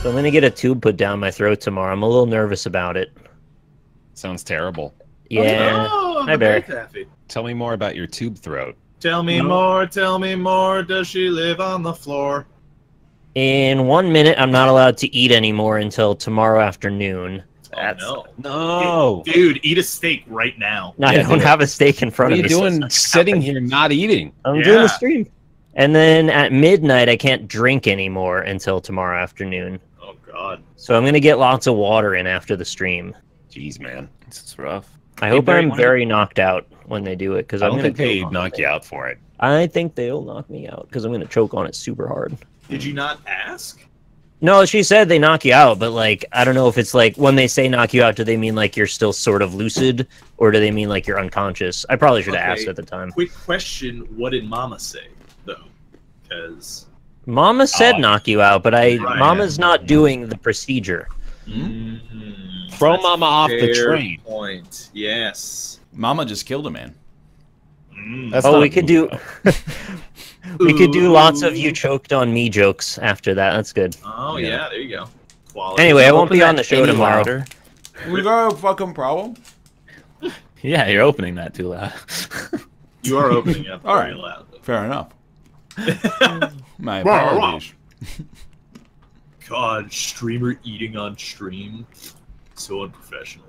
So I'm going to get a tube put down my throat tomorrow. I'm a little nervous about it. Sounds terrible. Yeah. Oh, hi, Barry. Tell me more about your tube throat. Tell me more, tell me more. Does she live on the floor? In 1 minute, I'm not allowed to eat anymore until tomorrow afternoon. That's... Oh, no. Dude, eat a steak right now. No, yeah, I don't have a steak in front of me. What are you doing sitting here not eating? I'm doing a stream. And then at midnight, I can't drink anymore until tomorrow afternoon. Oh, God. So I'm going to get lots of water in after the stream. Jeez, man. This is rough. I hope I'm very knocked out when they do it, because I don't think they knock you out for it. I think they'll knock me out because I'm going to choke on it super hard. Did you not ask? No, she said they knock you out, but like I don't know if it's like when they say knock you out, do they mean like you're still sort of lucid, or do they mean like you're unconscious? I probably should have asked at the time. Quick question: what did Mama say though? Because Mama said knock you out, but Mama's not doing the procedure. Mm-hmm. Throw Mama off the train. Point. Yes. Mama just killed a man. Mm. That's we could do. We could do lots of "you choked on me" jokes after that. That's good. Oh yeah, there you go. Quality. Anyway, I won't be on the show tomorrow. We got a fucking problem. Yeah, you're opening that too loud. You are opening it up all right. Loud. Fair enough. My apologies. God, streamer eating on stream. So unprofessional.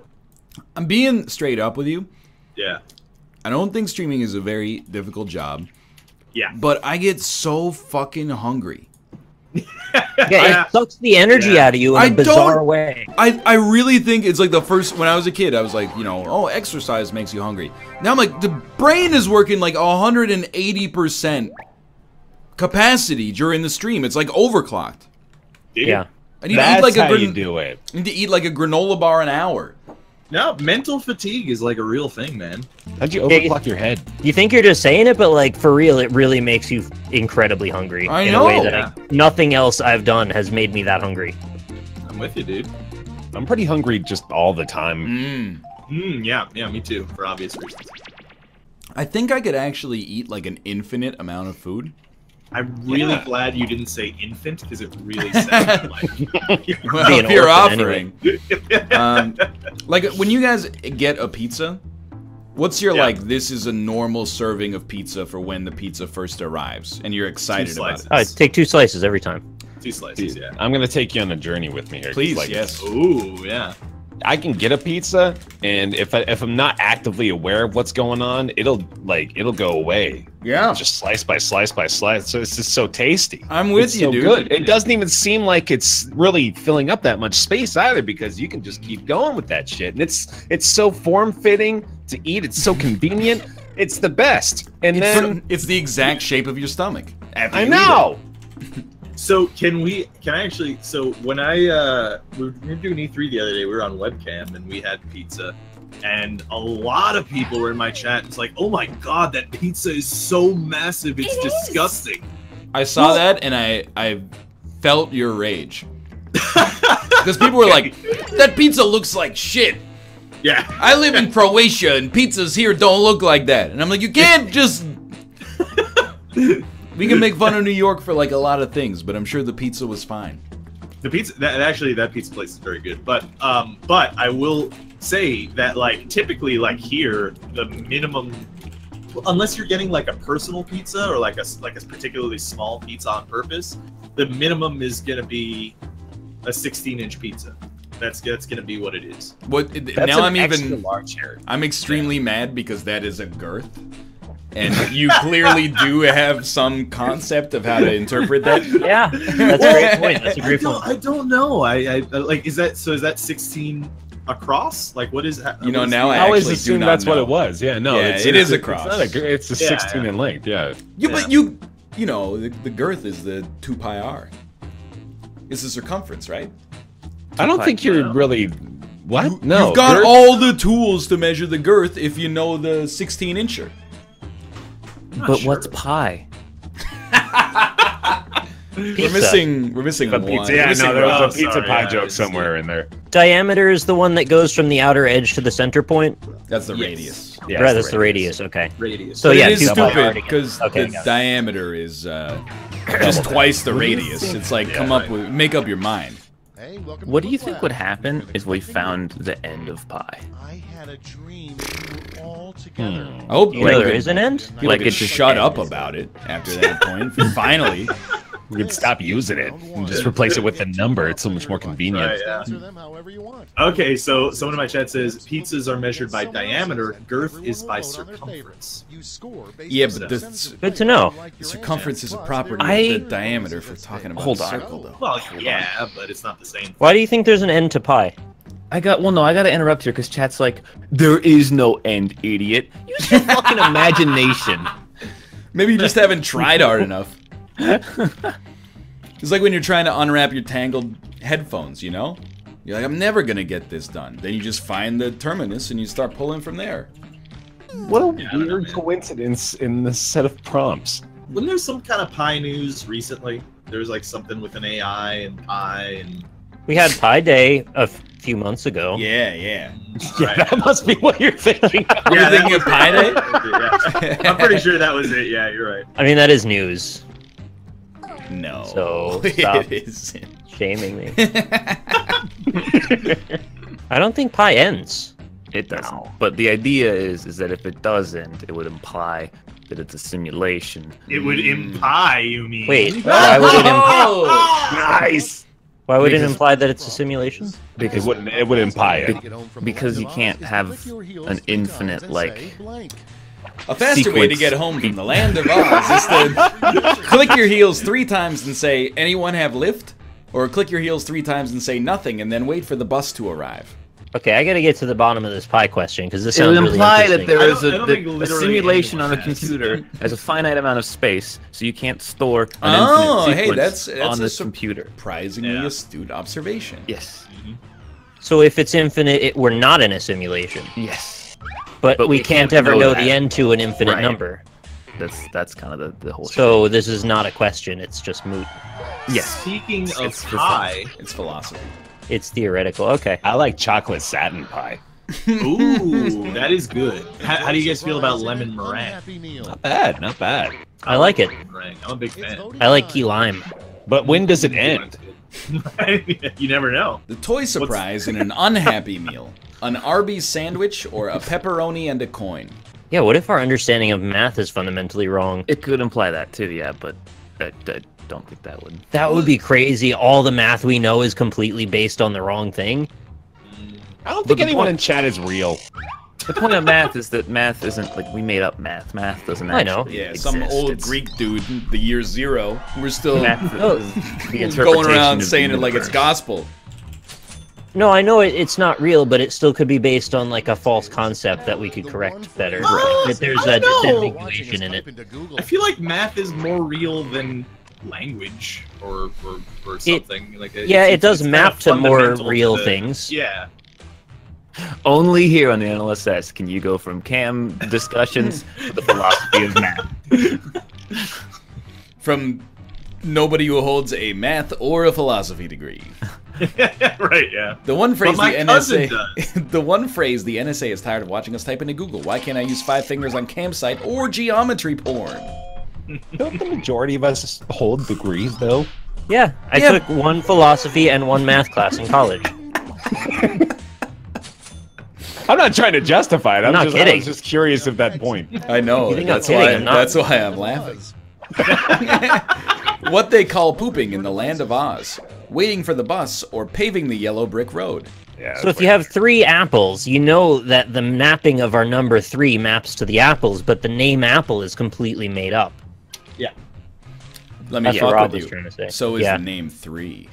I'm being straight up with you. Yeah. I don't think streaming is a very difficult job. Yeah. But I get so fucking hungry. Yeah, it sucks the energy out of you in a bizarre way. I really think it's like the first, when I was a kid, I was like, you know, oh, exercise makes you hungry. Now I'm like, the brain is working like 180% capacity during the stream. It's like overclocked. Dude. Yeah. I need to eat like how you do it. I need to eat like a granola bar an hour. No, mental fatigue is like a real thing, man. How'd you overclock your head? You think you're just saying it, but like for real, it really makes you incredibly hungry. I know. In a way that nothing else I've done has made me that hungry. I'm with you, dude. I'm pretty hungry just all the time. Yeah, me too, for obvious reasons. I think I could actually eat like an infinite amount of food. I'm really glad you didn't say infant, because it really sounded like well, pure offering. Anyway. Like, when you guys get a pizza, what's your, like, this is a normal serving of pizza for when the pizza first arrives, and you're excited about it? I take 2 slices every time. 2 slices, yeah. I'm going to take you on a journey with me here. Please, like, yes. Ooh, yeah. I can get a pizza, and if I'm not actively aware of what's going on, it'll go away. Yeah, just slice by slice by slice. So it's just so tasty. I'm with you, so dude. Good. It doesn't even seem like it's really filling up that much space either, because you can just keep going with that shit, and it's so form fitting to eat. It's so convenient. It's the best. And then it's the exact shape of your stomach. I know. So can I actually, so when we were doing E3 the other day, we were on webcam and we had pizza, and a lot of people were in my chat. It's like, oh my God, that pizza is so massive. It's disgusting. I saw that and I felt your rage. Because people were like, that pizza looks like shit. Yeah. I live in Croatia and pizzas here don't look like that. And I'm like, you can't just... We can make fun of New York for like a lot of things, but I'm sure the pizza was fine. The pizza, that pizza place is very good. But I will say that like typically like here the minimum, unless you're getting like a personal pizza or like a particularly small pizza on purpose, the minimum is gonna be a 16-inch pizza. That's gonna be what it is. What now? I'm even large here. I'm extremely mad because that is a girth. And you clearly do have some concept of how to interpret that. Yeah, that's a great point. That's a great point. I don't know. I like, is that, so is that 16 across? Like, what is that? You know, now I always assume that's what it was. Yeah, no, it is across. It's a 16 in length. Yeah. Yeah, but you know, the girth is the 2πr. It's the circumference, right? I don't think you're really. What? No, you've got all the tools to measure the girth if you know the 16-incher. But sure. What's pi? we're missing the pizza. One. Yeah, there was a pizza pie joke somewhere in there. Diameter is the one that goes from the outer edge to the center point. That's the radius. Yeah, right, that's the radius. Okay. Radius. So yeah, it is stupid because the diameter is just twice the radius. It's like come up with, make up your mind. Hey, welcome. What do you think would happen if we found the end of pi? I had a dream we were all together. Oh, you know there is an end? Like it's shut up about it after that point. Finally. We could stop using it and just replace it with the number. It's so much more convenient. Right, yeah. Okay, so someone in my chat says pizzas are measured by diameter, girth is by circumference. Yeah, but that's good to know. The circumference is a property of the diameter if we're talking about a circle, though. Well, yeah, but it's not the same thing. Why do you think there's an end to pi? I gotta interrupt here because chat's like, there is no end, idiot. Use your fucking imagination. Maybe you just haven't tried hard enough. It's like when you're trying to unwrap your tangled headphones, you know? You're like, I'm never gonna get this done. Then you just find the terminus and you start pulling from there. What a weird coincidence in this set of prompts. Wasn't there some kind of Pi news recently? There was like something with an AI and Pi and... We had Pi Day a few months ago. Yeah, yeah. Right. That must be what you're thinking. You're thinking of Pi Day? Yeah. I'm pretty sure that was it, yeah, you're right. I mean, that is news. No, so stop it isn't. Shaming me. I don't think pi ends. It doesn't. No. But the idea is that if it doesn't, it would imply that it's a simulation. It would imply, you mean? Wait, why would it imply? Nice. Why would it imply that it's a simulation? Because it would imply it. Because you can't have an infinite like. A faster way to get home from the land of Oz is to click your heels 3 times and say, anyone have Lyft? Or click your heels 3 times and say nothing and then wait for the bus to arrive. Okay, I gotta get to the bottom of this pie question because this sounds really interesting. It would imply that there is a simulation on a computer as a finite amount of space, so you can't store an infinite sequence that's on this computer. Surprisingly astute observation. Yes. Mm-hmm. So if it's infinite, we're not in a simulation. Yes. But we can't ever know the end to an infinite number. That's kind of the whole. So this is not a question; it's just moot. Yes. Speaking of pie, it's philosophy. It's theoretical. Okay. I like chocolate satin pie. Ooh, that is good. How do you guys feel about lemon meringue? Not bad. Not bad. I like it. I'm a big fan. I like key lime. But when does it end? You never know. The toy surprise in an unhappy meal. An Arby's sandwich or a pepperoni and a coin? Yeah, what if our understanding of math is fundamentally wrong? It could imply that too, yeah, but I don't think that would. That would be crazy. All the math we know is completely based on the wrong thing. I don't think anyone in chat is real. The point of math is that math isn't, like, we made up math. Math doesn't actually exist. Some old Greek dude, the year zero, we're still going around saying it like it's gospel. No, I know it's not real, but it still could be based on like a false concept that we could correct better. If there's a disambiguation in it. I feel like math is more real than language or something. It does map to more real things. Yeah. Only here on the NLSS can you go from cam discussions to the philosophy of math. From nobody who holds a math or a philosophy degree. Right, yeah. The one phrase the NSA is tired of watching us type into Google. Why can't I use 5 fingers on campsite or geometry porn? Don't the majority of us hold degrees though? Yeah. I took 1 philosophy and 1 math class in college. I'm not trying to justify it. I was just curious of that point. I know. That's why I'm laughing. What they call pooping in the land of Oz. Waiting for the bus or paving the yellow brick road. Yeah, so if you have 3 apples, you know that the mapping of our number 3 maps to the apples, but the name apple is completely made up. Yeah. Let me talk with you. So is the name 3.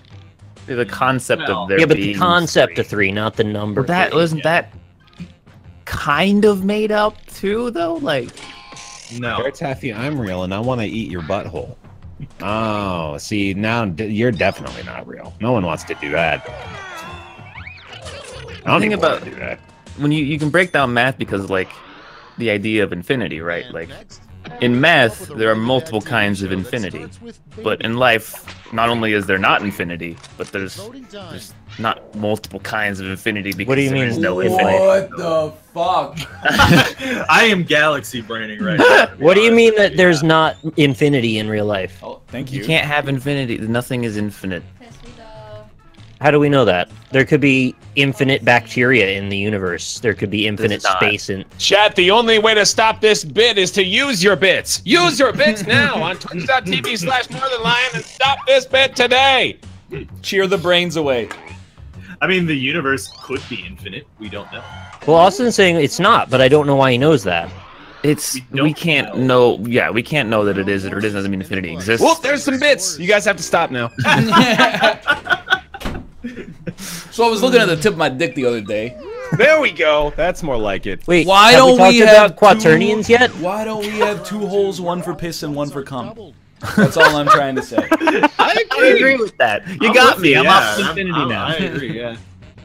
The concept of there being the concept of 3, not the number. Well, that kind of made up too, though? Like... No. Taffy, I'm real and I want to eat your butthole. Oh, see, now you're definitely not real. No one wants to do that. I don't think about do that. When you can break down math because, like, the idea of infinity, right? Like, in math, there are multiple kinds of infinity. But in life, not only is there not infinity, but there's not multiple kinds of infinity because there's no infinity. What the fuck? I am galaxy braining right now. What do you mean that there's not infinity in real life? Oh, thank you. You can't have infinity. Nothing is infinite. How do we know that? There could be infinite bacteria in the universe. There could be infinite space in... Chat, the only way to stop this bit is to use your bits. Use your bits now on twitch.tv/northernlion and stop this bit today. Cheer the brains away. I mean, the universe could be infinite. We don't know. Well, Austin's saying it's not, but I don't know why he knows that. We can't know. Yeah, we can't know that it is or it isn't. Doesn't mean infinity exists. Well, there's some bits. You guys have to stop now. So I was looking at the tip of my dick the other day. There we go. That's more like it. Wait, why don't we have quaternions yet? Why don't we have two holes, one for piss and one for cum? That's all I'm trying to say. I agree with that. You got me. Yeah, I'm off to infinity now. I agree, yeah.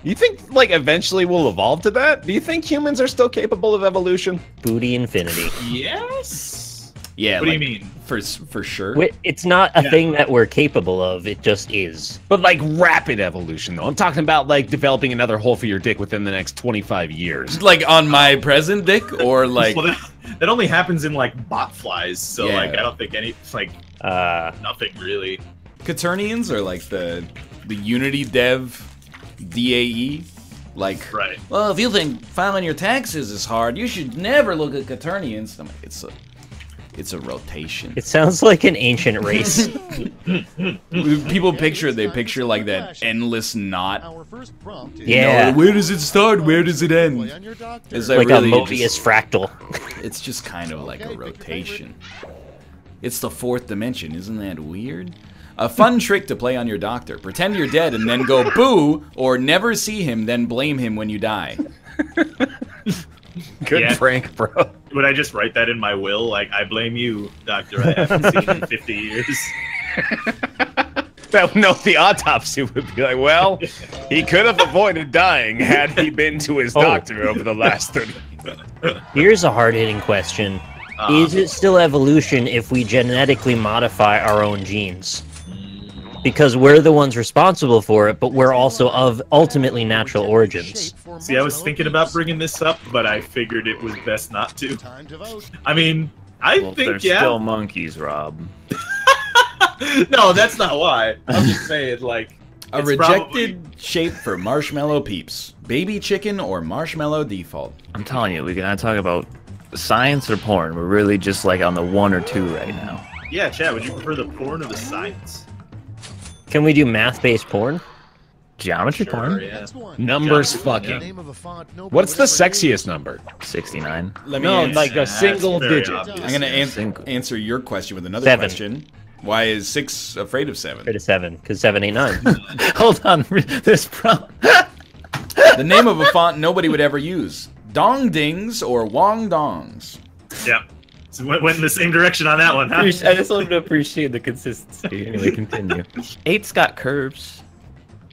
You think, like, eventually we'll evolve to that? Do you think humans are still capable of evolution? Booty infinity. Yes. Yeah. What do you mean? For sure. It's not a thing that we're capable of. It just is. But, like, rapid evolution, though. I'm talking about, like, developing another hole for your dick within the next 25 years. Like, on my present dick? Or, like... Well, that only happens in, like, bot flies. So, yeah. Like, I don't think any... Like, nothing, really. Quaternions are, like, the Unity dev... DAE, like, right. Well, if you think filing your taxes is hard, you should never look at quaternions. I'm like, it's a rotation. It sounds like an ancient race. People picture, they picture like that endless knot. Yeah. You know, where does it start? Where does it end? It's like really a Mobius fractal. It's just kind of like a rotation. It's the fourth dimension. Isn't that weird? A fun trick to play on your doctor. Pretend you're dead and then go boo, or never see him, then blame him when you die. Good prank, bro. Would I just write that in my will? Like, I blame you, doctor. I haven't seen him in 50 years. No, the autopsy would be like, well, he could have avoided dying had he been to his doctor over the last 30 years. Here's a hard-hitting question. Is it still evolution if we genetically modify our own genes? Because we're the ones responsible for it, but we're also of ultimately natural origins. See, I was thinking about bringing this up, but I figured it was best not to. I mean, I think, yeah. Still monkeys, Rob. No, that's not why. I'm just saying, like... A rejected shape for marshmallow peeps. Baby chicken or marshmallow default. I'm telling you, we gotta talk about science or porn. We're really just, like, on the one or two right now. Yeah, Chad, would you prefer the porn or the science? Can we do math-based porn? Geometry porn? Yeah. Numbers fucking. Yeah. What's the sexiest number? 69. No, like a single digit. Obvious. I'm going to answer your question with another question. Why is 6 afraid of 7? Afraid of 7, because 7 ain't 9. Hold on, there's problem. The name of a font nobody would ever use. Dong Dings or Wong Dongs. Yep. So went in the same direction on that one, huh? I just wanted to appreciate the consistency. Anyway, continue. 8's got curves.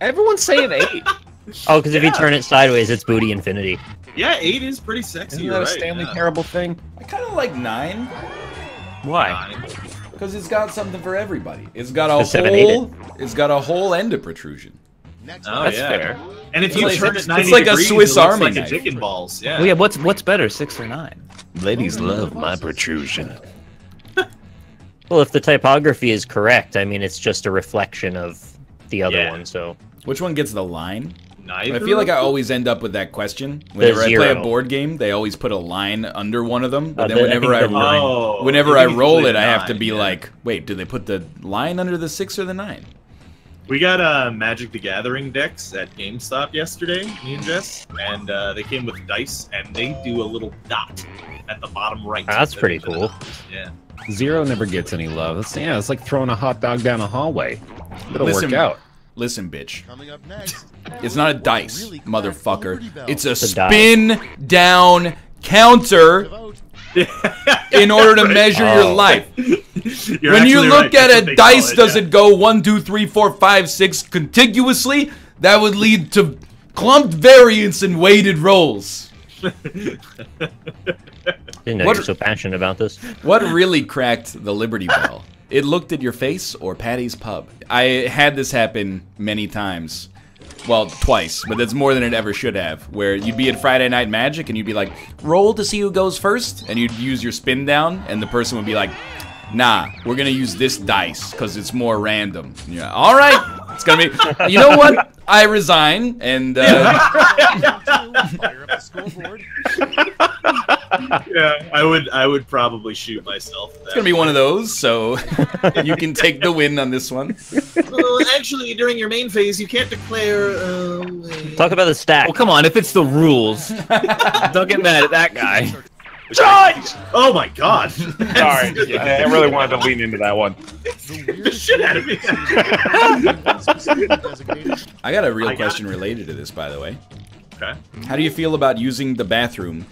Everyone's saying 8. Oh, because if you turn it sideways, it's booty infinity. Yeah, 8 is pretty sexy. Isn't that a Stanley Parable thing? I kind of like 9. Why? Because it's got something for everybody. It's got a whole end of protrusion. Oh, that's fair. And if you turn it 90 degrees, it's like a Swiss Army knife. Like a chicken balls. Yeah. Well, yeah. What's better, 6 or 9? Ladies love my protrusion. Well, if the typography is correct, I mean, it's just a reflection of the other one. So, which one gets the line? Neither. I feel like I always end up with that question whenever I play a board game. They always put a line under one of them, but then whenever I roll it, I have to be like, wait, do they put the line under the 6 or the 9? We got Magic the Gathering decks at GameStop yesterday, me and Jess, and they came with dice, and they do a little dot at the bottom right. Oh, that's pretty cool. Yeah. 0 never gets any love. It's like throwing a hot dog down a hallway. It'll work out. Listen, bitch. Coming up next, it's not a dice, motherfucker. It's a spin down counter in order to measure your life. You're when you look at a dice, does it go 1, 2, 3, 4, 5, 6 contiguously? That would lead to clumped variance and weighted rolls. Didn't know you were so passionate about this. What really cracked the Liberty Bell? It looked at your face or Patty's Pub. I had this happen many times. Well, twice, but that's more than it ever should have, where you'd be at Friday Night Magic and you'd be like, roll to see who goes first, and you'd use your spin down, and the person would be like, nah, we're gonna use this dice, because it's more random. Yeah, all right, It's gonna be. You know what? I resign and. Fire up the scoreboard. Yeah, I would probably shoot myself. It's gonna be one of those, so you can take the win on this one. Well, actually, during your main phase, you can't declare. Talk about the stack. Well, come on, if it's the rules, don't get mad at that guy. Judge! Oh my god. Sorry, yeah, I really wanted to lean into that one. The shit out of me. I got a real question related to this, by the way. Okay. How do you feel about using the bathroom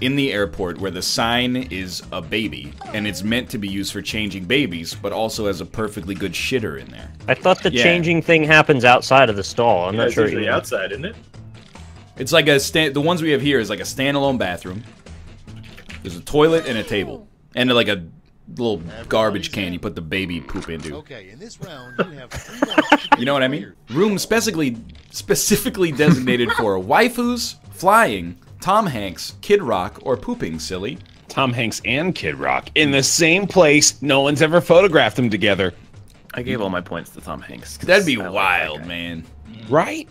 in the airport where the sign is a baby, and it's meant to be used for changing babies, but also has a perfectly good shitter in there? I thought the changing thing happens outside of the stall. I'm not sure. It's usually outside, isn't it? It's like a the ones we have here is like a standalone bathroom. There's a toilet and a table, and like a little garbage can you put the baby poop into. Okay, in this round, you have 3 minutes. You know what I mean? Room specifically designated for waifus, flying, Tom Hanks, Kid Rock, or pooping, silly. Tom Hanks and Kid Rock in the same place. No one's ever photographed them together. I gave all my points to Tom Hanks. That'd be wild, like man. Right?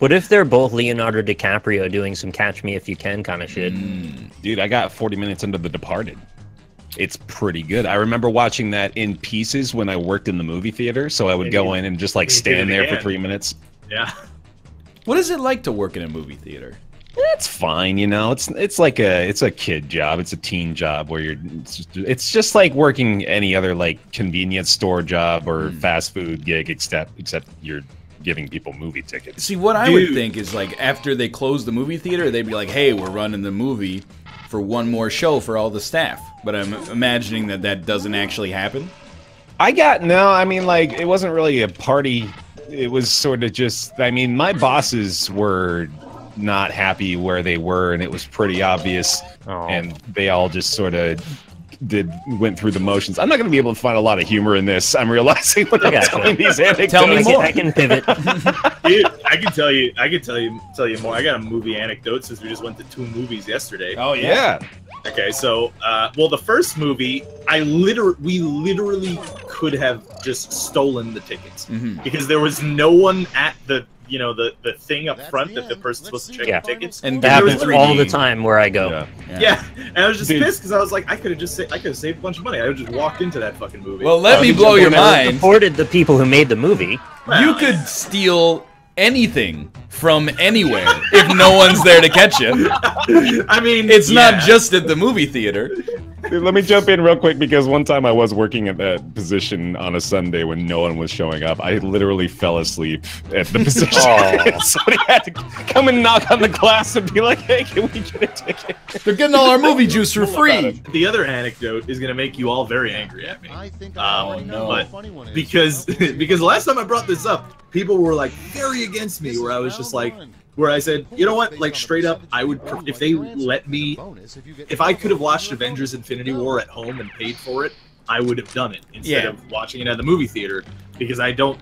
What if they're both Leonardo DiCaprio doing some catch me if you can kind of shit? Dude, I got 40 minutes into The Departed. It's pretty good. I remember watching that in pieces when I worked in the movie theater, so I would go in and just like stand there for 3 minutes. Yeah. What is it like to work in a movie theater? It's fine, you know. It's a kid job. It's a teen job where you're. It's just like working any other like convenience store job or fast food gig, except you're giving people movie tickets. See, what I would think is like after they close the movie theater, they'd be like, hey, we're running the movie for one more show for all the staff. But I'm imagining that that doesn't actually happen. I mean, like, it wasn't really a party. It was sort of just, I mean, my bosses were not happy where they were, and it was pretty obvious. Oh. And they all just sort of went through the motions. I'm not going to be able to find a lot of humor in this. I'm realizing when I'm telling these anecdotes. Tell me more. I can pivot. Dude, I can tell you more. I got a movie anecdote since we just went to 2 movies yesterday. Oh yeah. Okay, so well, the first movie, we literally could have just stolen the tickets because there was no one at the. You know, the thing up front that the person's supposed to check the tickets. And that happens all the time where I go. Yeah. And I was just pissed because I was like, I could have saved a bunch of money. I would just walked into that fucking movie. Well, let me blow your mind. I supported the people who made the movie. Well, you could steal anything from anywhere if no one's there to catch you. I mean, it's not just at the movie theater. Dude, let me jump in real quick because one time I was working at that position on a Sunday when no one was showing up. I literally fell asleep at the position. Oh. Somebody had to come and knock on the glass and be like, hey, can we get a ticket? They're getting all our movie juice for free. The other anecdote is going to make you all very angry at me. I think because the last time I brought this up, people were like very against me where I was just like, where I said, you know what, like straight up, I would, if they let me, if I could have watched Avengers Infinity War at home and paid for it, I would have done it instead of watching it at the movie theater, because I don't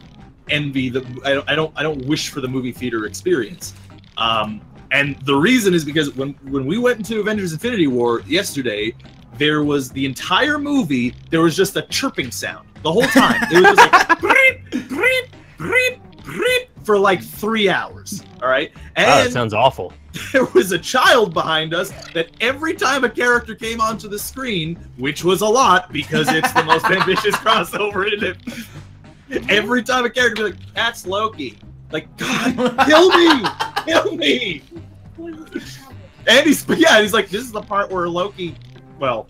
envy the, I don't wish for the movie theater experience. And the reason is because when we went into Avengers Infinity War yesterday, there was the entire movie, there was just a chirping sound the whole time. It was just like, breep, breep, breep, breep, for like 3 hours, all right? And wow, that sounds awful. There was a child behind us that every time a character came onto the screen, which was a lot because it's the most ambitious crossover in it, every time a character would be like, that's Loki. Like, God, kill me! Kill me! And he's like, this is the part where Loki, well,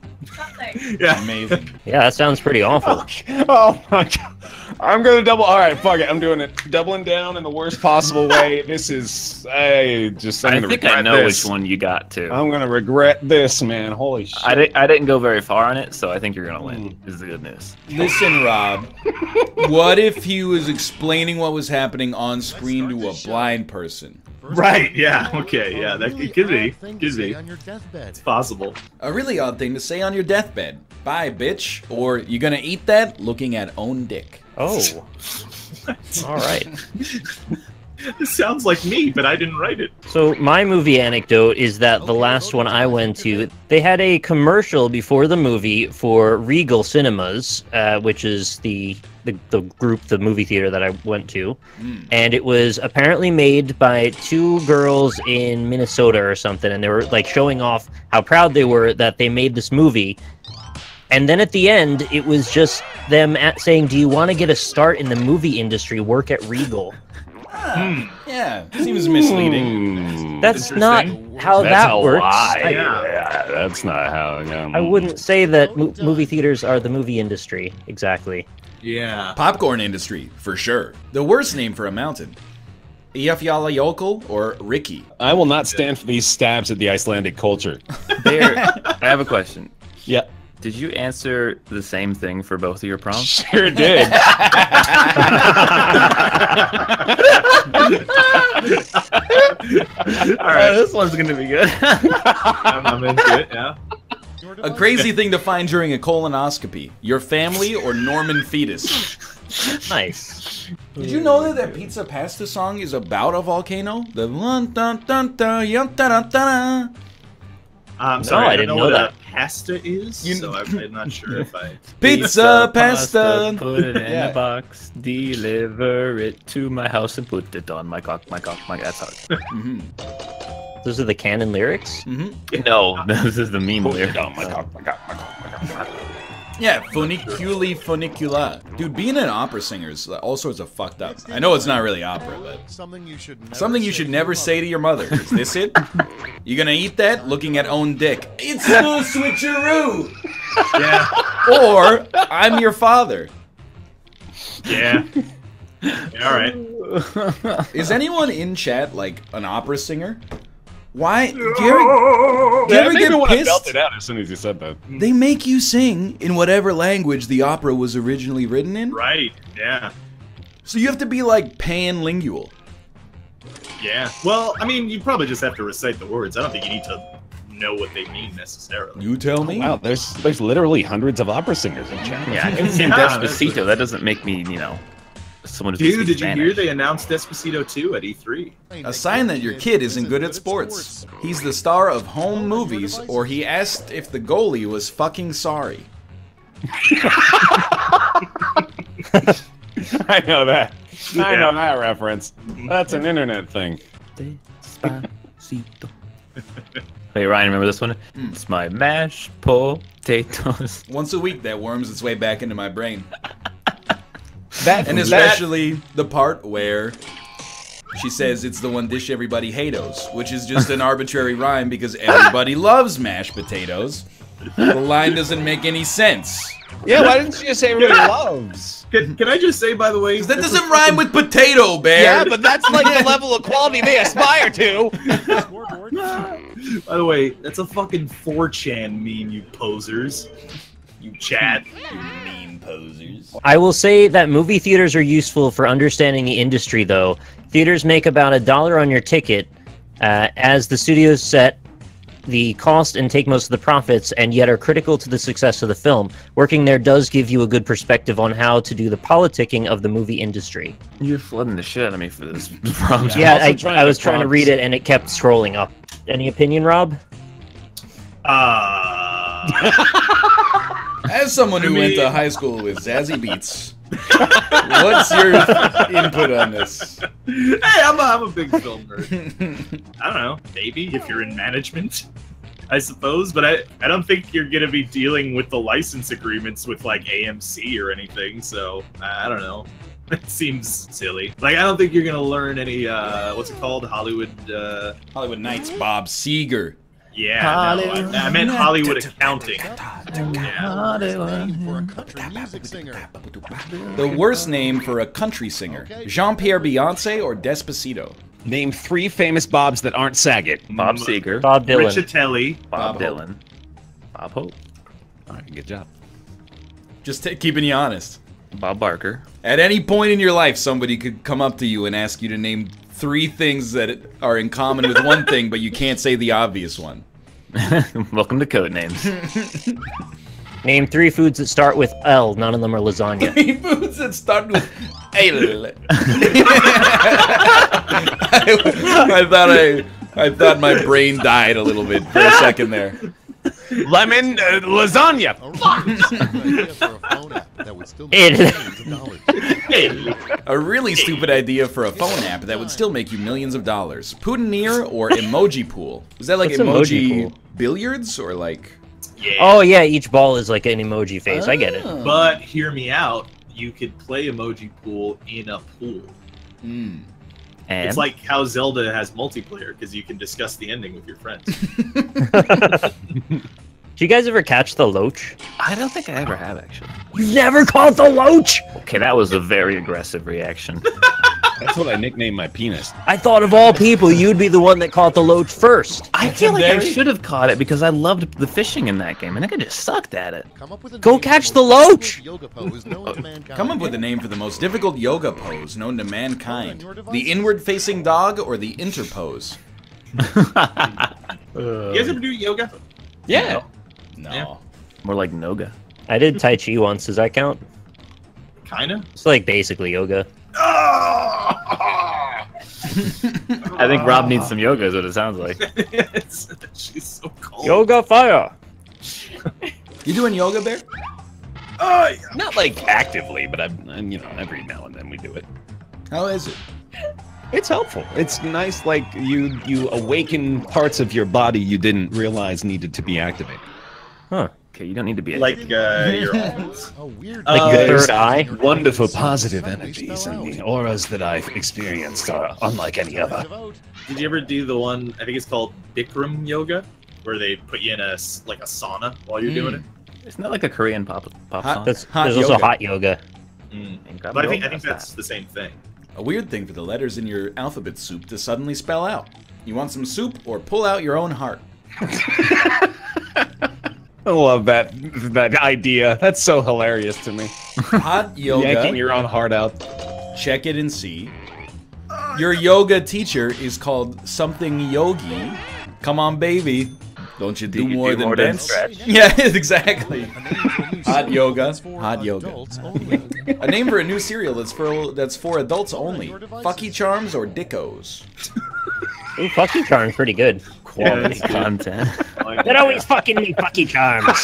yeah. Amazing. Yeah, that sounds pretty awful. Okay. Oh my god. I'm gonna double. All right, fuck it. I'm doing it. Doubling down in the worst possible way. This is. I think I know which one you got too. I'm gonna regret this, man. Holy shit. I didn't go very far on it, so I think you're gonna win. Is the good news. Listen, Rob. What if he was explaining what was happening on screen to a blind person? Right. Yeah. Okay. Yeah. That could be. Could be. It's possible. A really odd thing to say on your deathbed. Bye, bitch. Or you're gonna eat that looking at own dick. Oh. All right. This sounds like me, but I didn't write it. So my movie anecdote is that the last one I went to, they had a commercial before the movie for Regal Cinemas, which is the group, the movie theater that I went to. And it was apparently made by two girls in Minnesota or something, and they were like showing off how proud they were that they made this movie. And then at the end, it was just them saying, do you want to get a start in the movie industry? Work at Regal. Yeah, seems misleading. That's not how that works. Yeah, that's not how. I wouldn't say that movie theaters are the movie industry, exactly. Yeah. Popcorn industry, for sure. The worst name for a mountain. Eyjafjallajökull or Rikki. I will not stand for these stabs at the Icelandic culture. There, I have a question. Yeah. Did you answer the same thing for both of your prompts? Sure did. Alright, this one's gonna be good. I'm into it, yeah. A crazy thing to find during a colonoscopy. Your family or Norman Fetus? Nice. Did you know that Pizza Pasta song is about a volcano? The sorry, I didn't know that. Pasta is, so I'm not sure if I... Pizza, pasta! Put it in a box, deliver it to my house, and put it on my cock, my ass hog. Those are the canon lyrics? No, this is the meme lyric. On my cock, my cock, my cock, my cock. Yeah, funiculi funicula. Dude, being an opera singer is all sorts of fucked up. I know it's not really opera, but... Something you should never, say to your mother. Is this it? You gonna eat that? Looking at own dick. It's no switcheroo! Yeah. Or, I'm your father. Yeah. Alright. Is anyone in chat, like, an opera singer? Why? Do you ever, get pissed? I belted out as soon as you said that. They make you sing in whatever language the opera was originally written in. Right. Yeah. So you have to be like panlingual. Yeah. Well, I mean, you probably just have to recite the words. I don't think you need to know what they mean necessarily. You tell me. Oh, wow. There's literally hundreds of opera singers in chat. Yeah. I can sing Despacito. That doesn't make me, you know. Someone dude, did you hear they announced Despacito 2 at E3? A sign that your kid isn't good at sports. He's the star of home movies, or he asked if the goalie was fucking sorry. I know that. I know that reference. That's an internet thing. Despacito. Hey, Ryan, remember this one? It's my mashed potatoes. Once a week, that worms its way back into my brain. And especially the part where she says it's the one dish everybody hates, which is just an arbitrary rhyme because everybody loves mashed potatoes. The line doesn't make any sense. Yeah, why didn't she just say everybody loves? Can I just say, by the way... That doesn't rhyme with potato, Bear. Yeah, but that's like the level of quality they aspire to. By the way, that's a fucking 4chan meme, you posers. You chat, you mean posers. I will say that movie theaters are useful for understanding the industry, though. Theaters make about $1 on your ticket, as the studios set the cost and take most of the profits, and yet are critical to the success of the film. Working there does give you a good perspective on how to do the politicking of the movie industry. You're flooding the shit out of me for this. Yeah, I was trying to read it, and it kept scrolling up. Any opinion, Rob? As someone who went to high school with Zazzy Beats, what's your input on this? Hey, I'm a big film nerd. I don't know, maybe if you're in management, I suppose. But I don't think you're going to be dealing with the license agreements with, like, AMC or anything. So, I don't know. It seems silly. Like, I don't think you're going to learn any, what's it called? Hollywood Nights, Bob Seger. Yeah, no, I meant Hollywood accounting. Yeah. The worst name for a country singer. Jean-Pierre Beyonce or Despacito? Name three famous Bobs that aren't Saget. Bob Seger. Bob Dylan. Riccatelli. Bob Dylan. Bob Hope. All right, good job. Just keeping you honest. Bob Barker. At any point in your life, somebody could come up to you and ask you to name three things that are in common with one thing, but you can't say the obvious one. Welcome to Codenames. Name three foods that start with L. None of them are lasagna. Three foods that start with I thought my brain died a little bit for a second there. Lemon lasagna. A really stupid idea for a phone app that would still make you millions of dollars. Putin-ear or emoji pool? Is that like emoji billiards or like? Yeah. Oh yeah, each ball is like an emoji face. I get it. But hear me out. You could play emoji pool in a pool. Mm. And? It's like how Zelda has multiplayer, because you can discuss the ending with your friends. Do you guys ever catch the loach? I don't think I ever have, actually. You never caught the loach? Okay, that was a very aggressive reaction. That's what I nicknamed my penis. I thought of all people, you'd be the one that caught the loach first. I feel like I should have caught it because I loved the fishing in that game, and I could just sucked at it. Go catch the loach! Come up with a name for the most difficult yoga pose known to mankind. The inward-facing dog or the interpose? You guys ever do yoga? Yeah. No. Yeah. More like noga. I did Tai Chi once. Does that count? Kinda. It's like basically yoga. I think Rob needs some yoga is what it sounds like. She's so cold. Yoga fire. You doing yoga, Bear? Not like actively, but I'm, you know, every now and then we do it. How is it? It's helpful. It's nice, like you awaken parts of your body you didn't realize needed to be activated. Huh. Okay, you don't need to be like your third eye. Wonderful positive energies and the auras that I've experienced are unlike any other. Did you ever do the one? I think it's called Bikram yoga, where they put you in a sauna while you're doing it. Isn't that like a Korean pop song? There's also hot yoga. But I think that's the same thing. A weird thing for the letters in your alphabet soup to suddenly spell out. You want some soup or pull out your own heart? I love that idea. That's so hilarious to me. Hot yoga. Yanking your own heart out. Check it and see. Your yoga teacher is called something yogi. Come on, baby. Don't you do more than dance? Yeah, exactly. Hot yoga. Hot yoga. A name for a new cereal that's for adults only. Fucky Charms or Dickos? Ooh, Fucky Charms pretty good. Quality content. That always fucking me, Fucky Charms.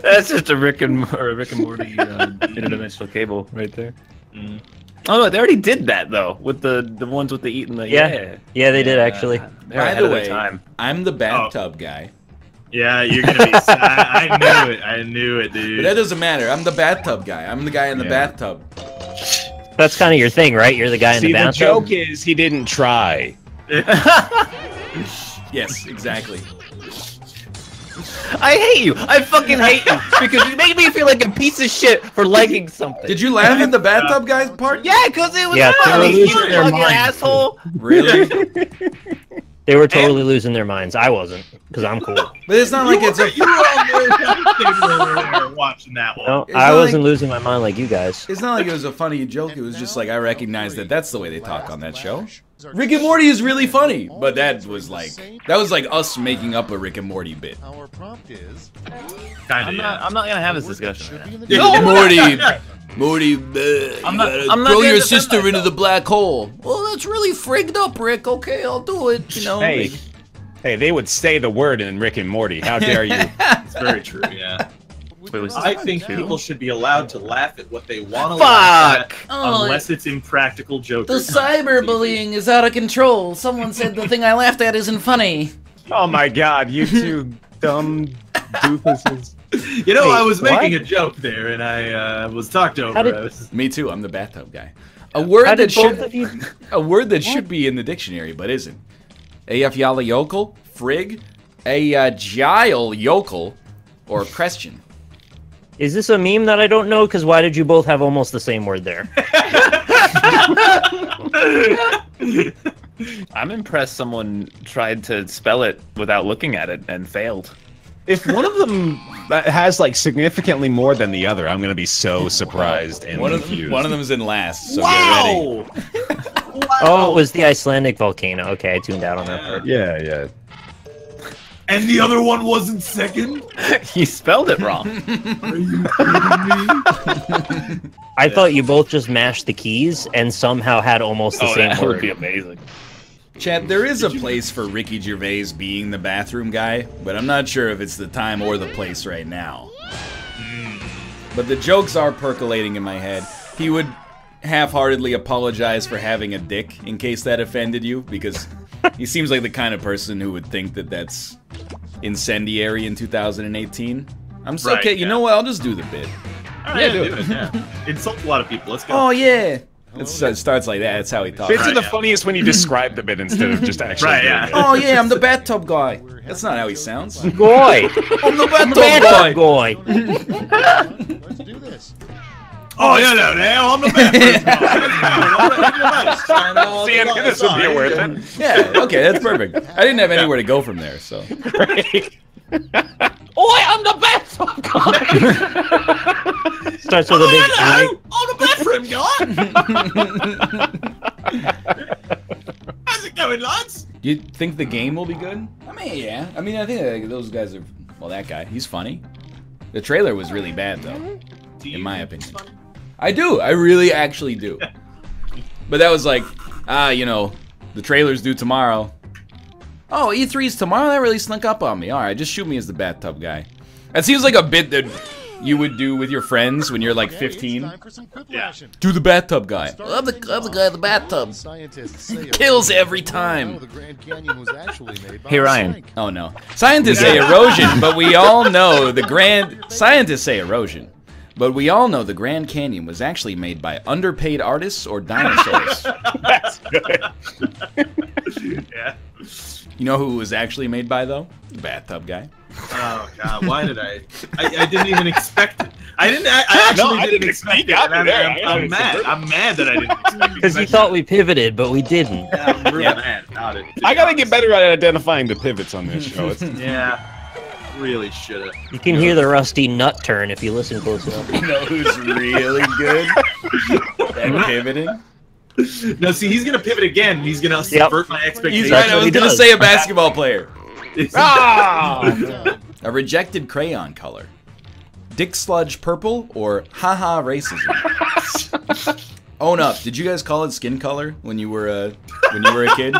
That's just a Rick and Morty interdimensional cable right there. Mm. Oh no, they already did that though with the ones with the eat and the yeah they did actually. By the way, I'm the bathtub guy. Yeah, you're gonna be. I knew it, dude. But that doesn't matter. I'm the bathtub guy. I'm the guy in the bathtub. That's kind of your thing, right? You're the guy in the bathtub. See, the joke is he didn't try. Yes, exactly. I hate you. I fucking hate you because you made me feel like a piece of shit for liking something. Did you laugh at the bathtub guy's part? Yeah, because it was funny. You fucking asshole. Really? They were totally losing their minds. I wasn't, because I'm cool. But it's not like it's a... You were all watching that one. No, I wasn't losing my mind like you guys. It's not like it was a funny joke. It was just like, I recognize that that's the way they talk on that show. Rick and Morty is really funny, but that was like us making up a Rick and Morty bit. Our prompt is... I'm not going to have this discussion right now. Morty, throw your sister into the black hole. Well, that's really frigged up, Rick. Okay, I'll do it. You know. Hey, they would say the word in Rick and Morty. How dare you? It's very true. Yeah. I think people should be allowed to laugh at what they want to laugh at, unless it's impractical jokes. The cyberbullying is out of control. Someone said the thing I laughed at isn't funny. Oh my God, you two dumb doofuses. You know, I was making a joke there, and I was talked over. Me too. I'm the bathtub guy. A word that should be in the dictionary but isn't. Eyjafjallajökull, frig, Eyjafjallajökull, or Christian. Is this a meme that I don't know? Because why did you both have almost the same word there? I'm impressed someone tried to spell it without looking at it and failed. If one of them has like significantly more than the other, I'm gonna be so surprised and confused. One of them's in last, so get ready. Wow. Oh, it was the Icelandic volcano. Okay, I tuned out on that part. Yeah, yeah. And the other one wasn't second? You spelled it wrong. Are you kidding me? I thought you both just mashed the keys and somehow had almost the same word. That would be amazing. Chad, there is a place for Ricky Gervais being the bathroom guy, but I'm not sure if it's the time or the place right now. But the jokes are percolating in my head. He would half-heartedly apologize for having a dick, in case that offended you, because he seems like the kind of person who would think that that's incendiary in 2018. I'm so okay. Yeah. You know what? I'll just do the bit. Right, yeah, do it. Yeah. Insult a lot of people. Let's go. Oh yeah. It starts like that. That's how he talks. Bits are the funniest when you describe the bit instead of just actually. Oh yeah, I'm the bathtub guy. That's not how he sounds. Goy. I'm the bathtub guy. Let's do this. Oh, hello there, I'm the bathroom. Seeing this would be worth it. Yeah, okay, that's perfect. I didn't have anywhere to go from there, so. Right. Oi, I'm the bathroom guy! Starts with a big hello, I'm the bathroom guy! How's it going, lads? Do you think the game will be good? I mean, yeah. I mean, I think those guys are... Well, that guy, he's funny. The trailer was really bad, though, in my opinion. I do. I really actually do. But that was like, you know, the trailer's due tomorrow. Oh, E3's tomorrow? That really snuck up on me. All right, just shoot me as the bathtub guy. That seems like a bit that you would do with your friends when you're like 15. Yeah. Do the bathtub guy. I'm the guy in the bathtub. Kills every time. Hey, Ryan. Oh, no. Scientists say erosion, but we all know the Grand... Scientists say erosion. But we all know the Grand Canyon was actually made by underpaid artists or dinosaurs. That's good. Yeah. You know who it was actually made by, though? The bathtub guy. Oh, God. Why did I? I didn't even expect it. I actually didn't expect it. I'm mad. I'm mad that I didn't expect it. Because you thought we pivoted, but we didn't. Yeah, I'm really mad about it. I got to get better at identifying the pivots on this show. Yeah. Really should have. You can hear the rusty nut turn if you listen close enough. You know who's really good at pivoting? No, see, he's gonna pivot again. He's gonna subvert my expectations. Right, I was gonna say a basketball player. Ah! A rejected crayon color. Dick sludge purple or haha racism. Own up. Did you guys call it skin color when you were a kid?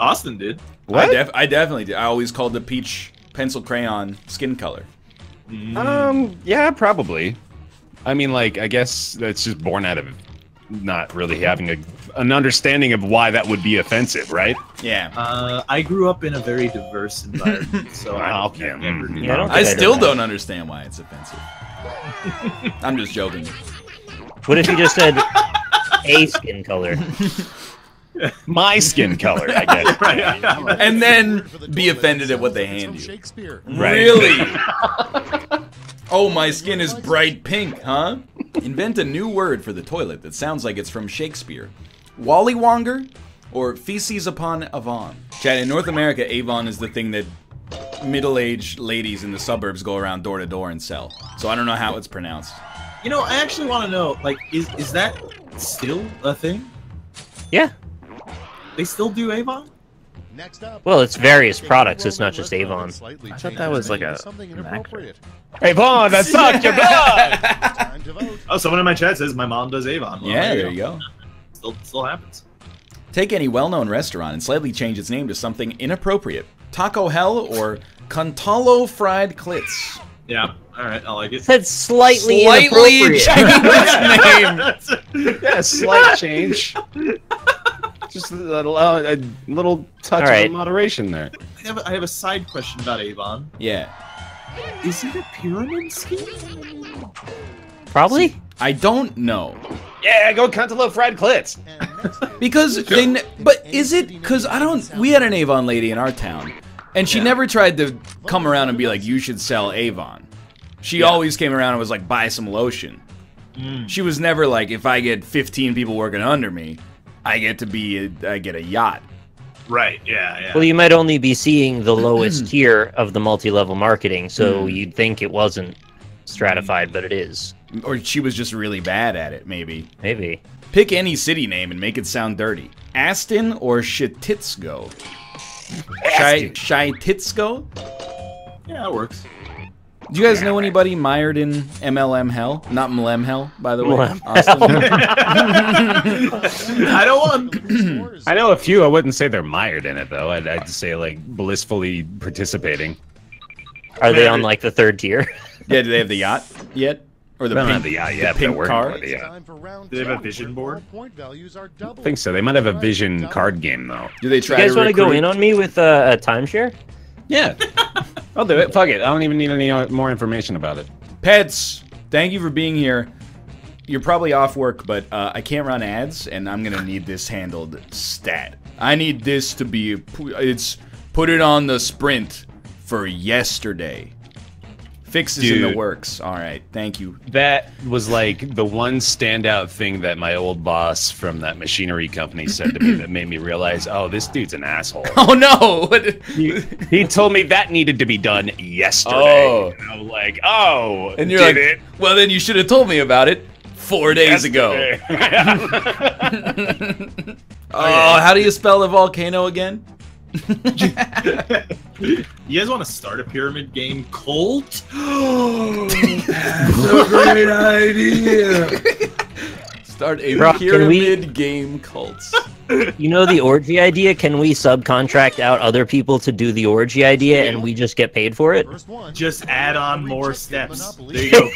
Austin did. What? I definitely did. I always called the peach. Pencil crayon skin color. Yeah, probably. I mean, like, I guess that's just born out of not really having an understanding of why that would be offensive, right? Yeah. I grew up in a very diverse environment, so I can't remember. I still don't understand why it's offensive. I'm just joking. What if you just said a skin color? My skin color, I guess. Right. And then be offended at what they hand you. Right. Really? Oh, my skin is bright pink, huh? Invent a new word for the toilet that sounds like it's from Shakespeare. Wallywonger or feces upon Avon? Chad, in North America, Avon is the thing that middle-aged ladies in the suburbs go around door-to-door and sell. So I don't know how it's pronounced. You know, I actually want to know, like, is that still a thing? Yeah. They still do Avon? Next up. Well, it's various products. It's not just Avon. I thought that was like a... Avon, that sucked! You're bad! Oh, someone in my chat says my mom does Avon. Well, yeah, there you go. Still happens. Take any well-known restaurant and slightly change its name to something inappropriate. Taco Hell or Cantalo Fried Clits. Yeah. All right, I like it. Said slightly inappropriate. Name. Yeah, slight change. Just a little touch of moderation there. I have a side question about Avon. Yeah. Is it a pyramid scheme? Probably. I don't know. Yeah, go Cantalo Fried Clits. Because but is it? Because I don't. We had an Avon lady in our town, and she never tried to come around and be like, "You should sell Avon." She always came around and was like, "Buy some lotion." Mm. She was never like, "If I get 15 people working under me, I get to be, I get a yacht." Right, yeah. Well, you might only be seeing the lowest tier of the multi-level marketing, so you'd think it wasn't stratified, but it is. Or she was just really bad at it, maybe. Maybe. Pick any city name and make it sound dirty. Aston or Shititsko? Shytitsko? Yeah, it works. Do you guys know anybody mired in MLM hell? Not MLM hell, by the way. I don't want... I know a few. I wouldn't say they're mired in it, though. I'd say, like, blissfully participating. Are they on, like, the third tier? Yeah, do they have the yacht yet? Or the pink, the pink car? The yacht. Do they have a vision board? I think so. They might have a vision card game, though. Do they try you guys want to go in on me with a timeshare? Yeah. I'll do it. Fuck it. I don't even need any more information about it. Pets, thank you for being here. You're probably off work, but I can't run ads, and I'm going to need this handled stat. I need this to be... It's put it on the sprint for yesterday. Fixes in the works. All right. Thank you. That was like the one standout thing that my old boss from that machinery company said to me that made me realize, oh, this dude's an asshole. Oh, no. He told me that needed to be done yesterday. Oh. And I was like, oh, and you're like, it? Well, then you should have told me about it 4 days ago. Oh, how do you spell the volcano again? You guys want to start a pyramid game cult? Oh, that's a great idea. Start a pyramid game cult. You know the orgy idea? Can we subcontract out other people to do the orgy idea and we just get paid for it? Just add on more steps. There you go.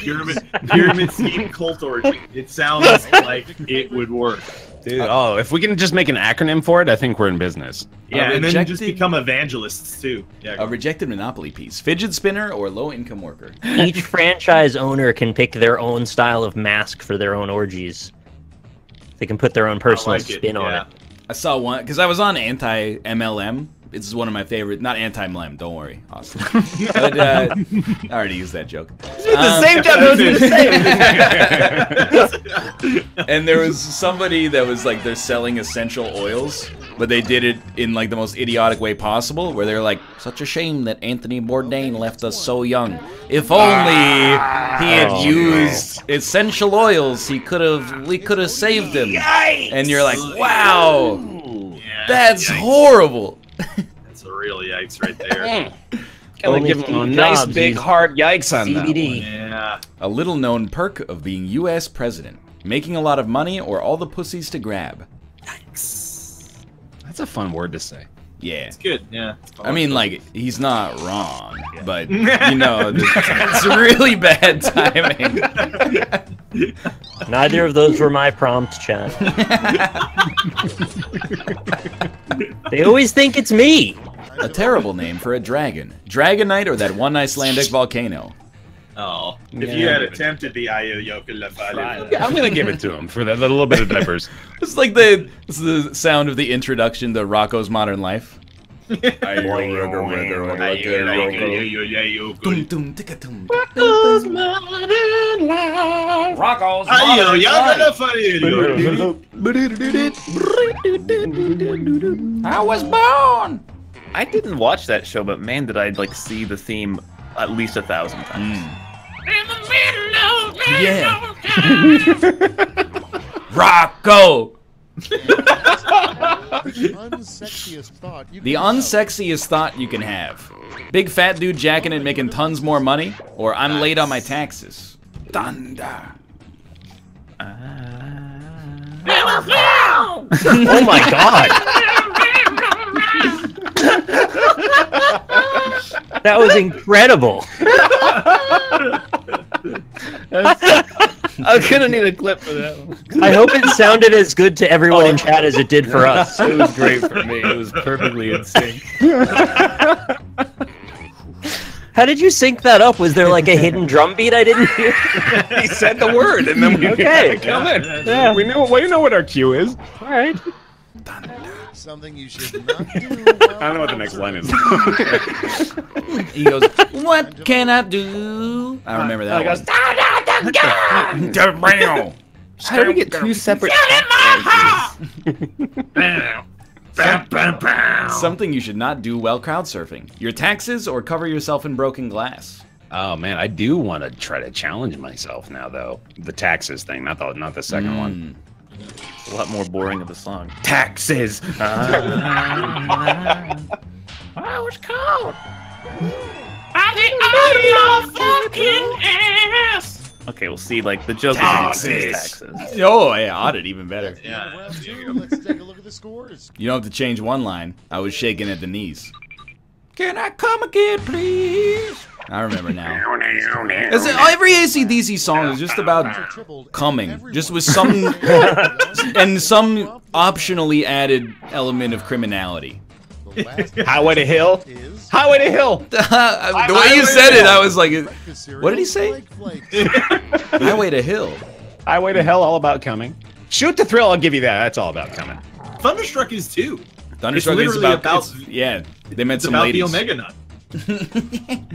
Pyramid scheme cult orgy. It sounds like it would work. Dude, oh, if we can just make an acronym for it, I think we're in business. Yeah, and then just become evangelists, too. Yeah, a rejected monopoly piece. Fidget spinner or low-income worker. Each franchise owner can pick their own style of mask for their own orgies. They can put their own personal spin on it. I saw one, because I was on anti-MLM. It's one of my favorite, not anti-MLM, don't worry, Austin. But, I already used that joke. The same joke I was going to say! And there was somebody that was like, they're selling essential oils, but they did it in like the most idiotic way possible, where they're like, such a shame that Anthony Bourdain left us so young. If only he had used essential oils, we could have saved him. Yikes. And you're like, wow, that's horrible. That's a real yikes right there. Give him a nice big hard yikes on that one. Yeah. A little known perk of being U.S. president. Making a lot of money or all the pussies to grab. Yikes. That's a fun word to say. Yeah. It's good, yeah. I mean, like, he's not wrong, but, you know, it's really bad timing. Neither of those were my prompts, Chad. They always think it's me. A terrible name for a dragon. Dragonite or that one Icelandic volcano. Oh. If you had attempted the Eyjafjallajökull, I'm gonna give it to him for that little bit of peppers. It's like the sound of the introduction to Rocco's Modern Life. Rocco's Modern Life. Rocco's Modern Life. I was born. I didn't watch that show, but man, did I like see the theme at least 1,000 times. In the middle of Rocco! The unsexiest thought you can have. Big fat dude jacking it, making tons more money, or I'm late on my taxes. Thunder. Oh my god! That was incredible. I'm gonna need a clip for that one. I hope it sounded as good to everyone in chat as it did for us. It was great for me. It was perfectly in sync. How did you sync that up? Was there like a hidden drum beat I didn't hear? He said the word, and then we yeah. We know what our cue is. All right. Something you should not do. I don't know what the next line is. He goes, what can I do? I remember that one. He goes, how do we get two separate... Something you should not do while crowd surfing. Your taxes or cover yourself in broken glass. Oh man, I do want to try to challenge myself now though. The taxes thing, not the second one. A lot more boring of a song. Taxes! Oh, it's cold. By the audio fucking ass. Okay, we'll see. Like the joke is taxes. Oh, yeah, audit even better. Yeah. Well, too, let's take a look at the scores. You don't have to change one line. I was shaking at the knees. Can I come again, please? I remember now. Every AC/DC song is just about coming, just with some and some optionally added element of criminality. Highway to Hill? Highway to Hill! The way you said it, I was like, what did he say? Highway to Hill. Highway to Hell, all about coming. Shoot the Thrill, I'll give you that. That's all about coming. Thunderstruck is too. Thunderstruck is about yeah, they meant some ladies. It's about the Omega Nut.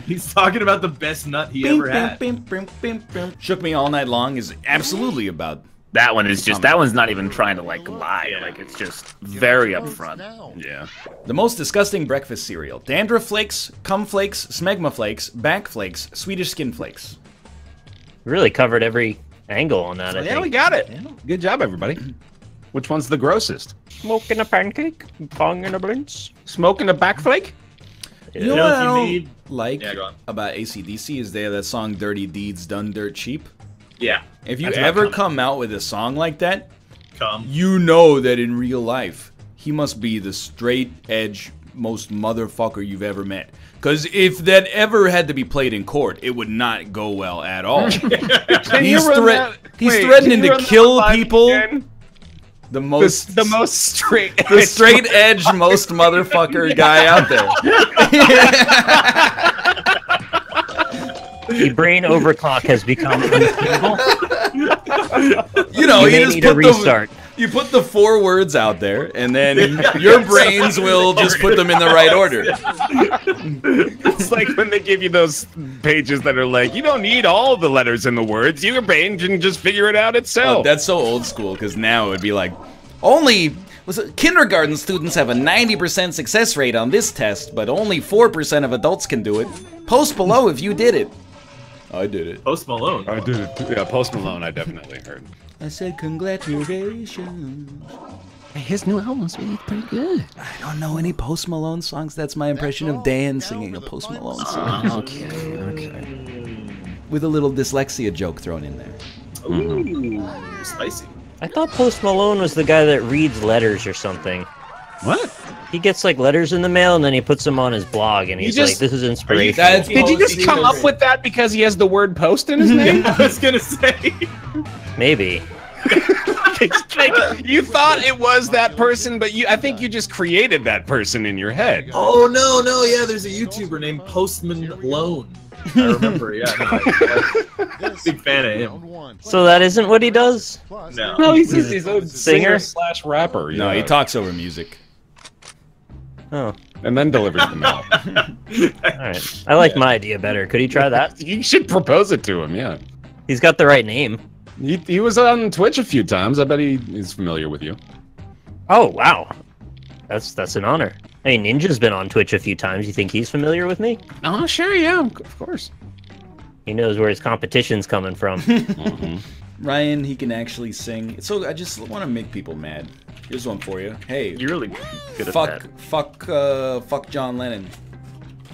He's talking about the best nut he ever had. Shook Me All Night Long is absolutely about that one. Is just that one's not even trying to like lie. Yeah. Like it's just very upfront. Yeah. The most disgusting breakfast cereal: dandruff flakes, cum flakes, smegma flakes, back flakes, Swedish skin flakes. Really covered every angle on that. So yeah, we got it. Yeah. Good job, everybody. Which one's the grossest? Smoking a pancake, bong in a blintz, smoking a back flake. You know what I don't like about AC/DC is they have that song "Dirty Deeds Done Dirt Cheap." Yeah. If you ever come out with a song like that, you know that in real life he must be the straight edge most motherfucker you've ever met. Because if that ever had to be played in court, it would not go well at all. He's threatening to kill people. Again? The most straight edge most motherfucker guy out there. The brain overclock has become unstable. You know, you just put the you put the four words out there, and then your brains will just put them in the right order. It's like when they give you those pages that are like, you don't need all the letters in the words. Your brain can just figure it out itself. Oh, that's so old school, because now it would be like, only kindergarten students have a 90% success rate on this test, but only 4% of adults can do it. Post below if you did it. I did it. Post Malone. I did it. Yeah, Post Malone I definitely heard. I said congratulations. His new album's really pretty good. I don't know any Post Malone songs. That's my impression of Dan singing a Post Malone song. Okay, okay. With a little dyslexia joke thrown in there. Ooh, spicy. I thought Post Malone was the guy that reads letters or something. What? He gets like letters in the mail and then he puts them on his blog and he's like, "This is inspirational." Did you just come up with that because he has the word "post" in his name? I was gonna say. Maybe. Like, you thought it was that person, but you—I think you just created that person in your head. Oh no, no, yeah. There's a YouTuber named Postman Malone. I remember, yeah. No, big fan of him. So that isn't what he does. No, no, he's just his own singer slash rapper. No, he talks over music. Oh. And then delivers them out. Alright. I like my idea better. Could he try that? You should propose it to him, yeah. He's got the right name. He was on Twitch a few times. I bet he's familiar with you. Oh, wow. That's an honor. Hey, Ninja's been on Twitch a few times. You think he's familiar with me? Oh, sure, yeah. Of course. He knows where his competition's coming from. Ryan, he can actually sing. So I just want to make people mad. Here's one for you. Hey, you're really good at that. Fuck John Lennon.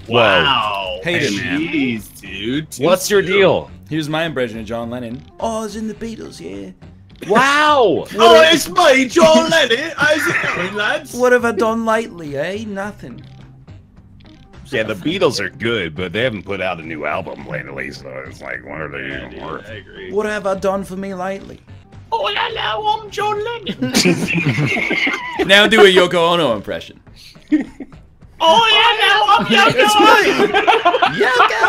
Wow. Hate him. Jeez, dude. What's your deal? Here's my impression of John Lennon. Oh, I was in the Beatles, yeah. Wow. Oh, it's me, John Lennon. How's it going, lads? What have I done lately, eh? Nothing. Yeah, the Beatles are good, but they haven't put out a new album lately, so it's like, what are they even worth? I agree. What have I done for me lately? Oh, hello, I'm John Lennon. Now do a Yoko Ono impression. Oh, hello, I'm Yoko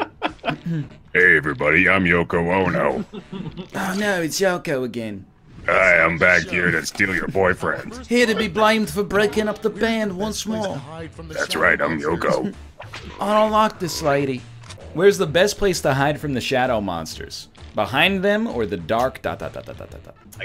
Ono. Yoko Ono. Hey, everybody, I'm Yoko Ono. Oh, no, it's Yoko again. I am back here to steal your boyfriend. Here to be blamed for breaking up the band once more. That's right, I'm Yoko. I don't like this lady. Where's the best place to hide from the shadow monsters? Behind them or the dark ... I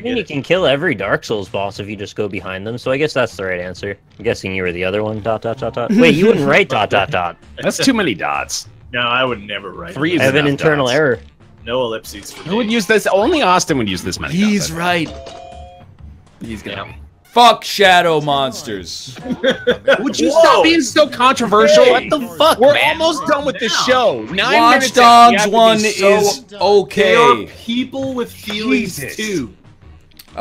mean, you can kill every Dark Souls boss if you just go behind them, so I guess that's the right answer. I'm guessing you were the other one ... Wait, you wouldn't write ... That's too many dots. No, I would never write. Three is I have an internal error. No ellipses for me. Who would use this? Only Austin would use this many dots. He's right. He's gonna Fuck shadow monsters. Would you stop being so controversial? Hey, what the fuck? We're almost done with this show. 9 Watch Dogs 1 is okay. There are people with feelings too.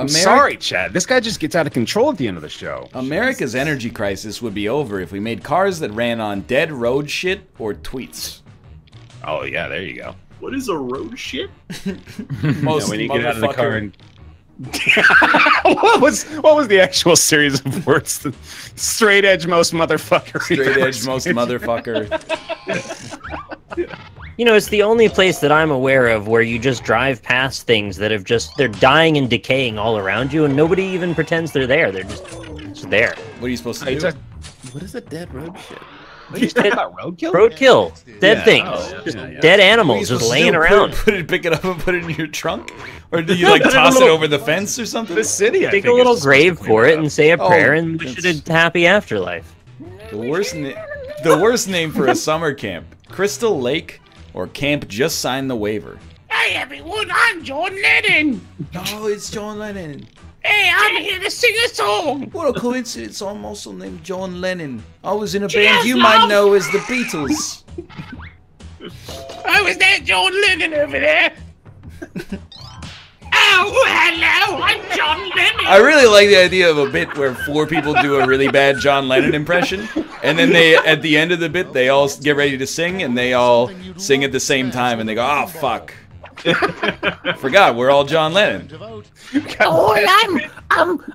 Sorry, Chad. This guy just gets out of control at the end of the show. America's energy crisis would be over if we made cars that ran on dead road shit or tweets. Oh yeah, there you go. What is a road shit? Most when you get out of the car and what was the actual series of words? The straight edge most motherfucker. Straight edge most motherfucker. You know, it's the only place that I'm aware of where you just drive past things that have just, they're dying and decaying all around you and nobody even pretends they're there. They're just there. What are you supposed to do? What is a dead road shit? What are you talking about, roadkill? Roadkill. Dead things. Oh, just dead animals just laying around. Pick it up and put it in your trunk? Or do you like toss it over the fence or something? The city, I think. Dig a little grave for it and say a prayer and wish it a happy afterlife. The worst name for a summer camp. Crystal Lake or Camp Just Sign the Waiver. Hey everyone, I'm John Lennon. Oh, it's John Lennon. Hey, I'm here to sing a song! What a coincidence, I'm also named John Lennon. I was in a band you might know as the Beatles. I was that John Lennon over there! Oh, hello, I'm John Lennon! I really like the idea of a bit where 4 people do a really bad John Lennon impression, and then they, at the end of the bit, they all get ready to sing, and they all sing at the same time, and they go, oh, fuck. Forgot we're all John Lennon. Oh,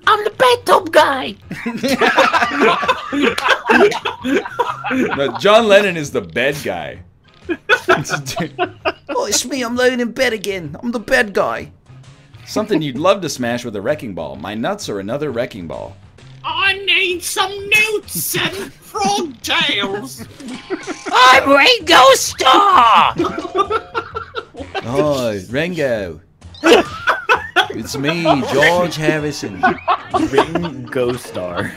I'm the bathtub guy. No, John Lennon is the bed guy. Oh, it's me. I'm laying in bed again. I'm the bed guy. Something you'd love to smash with a wrecking ball. My nuts are another wrecking ball. I need some nuts and frog tails. I'm Ringo Starr. Oh, Ringo. It's me, George Harrison. Ringo Starr.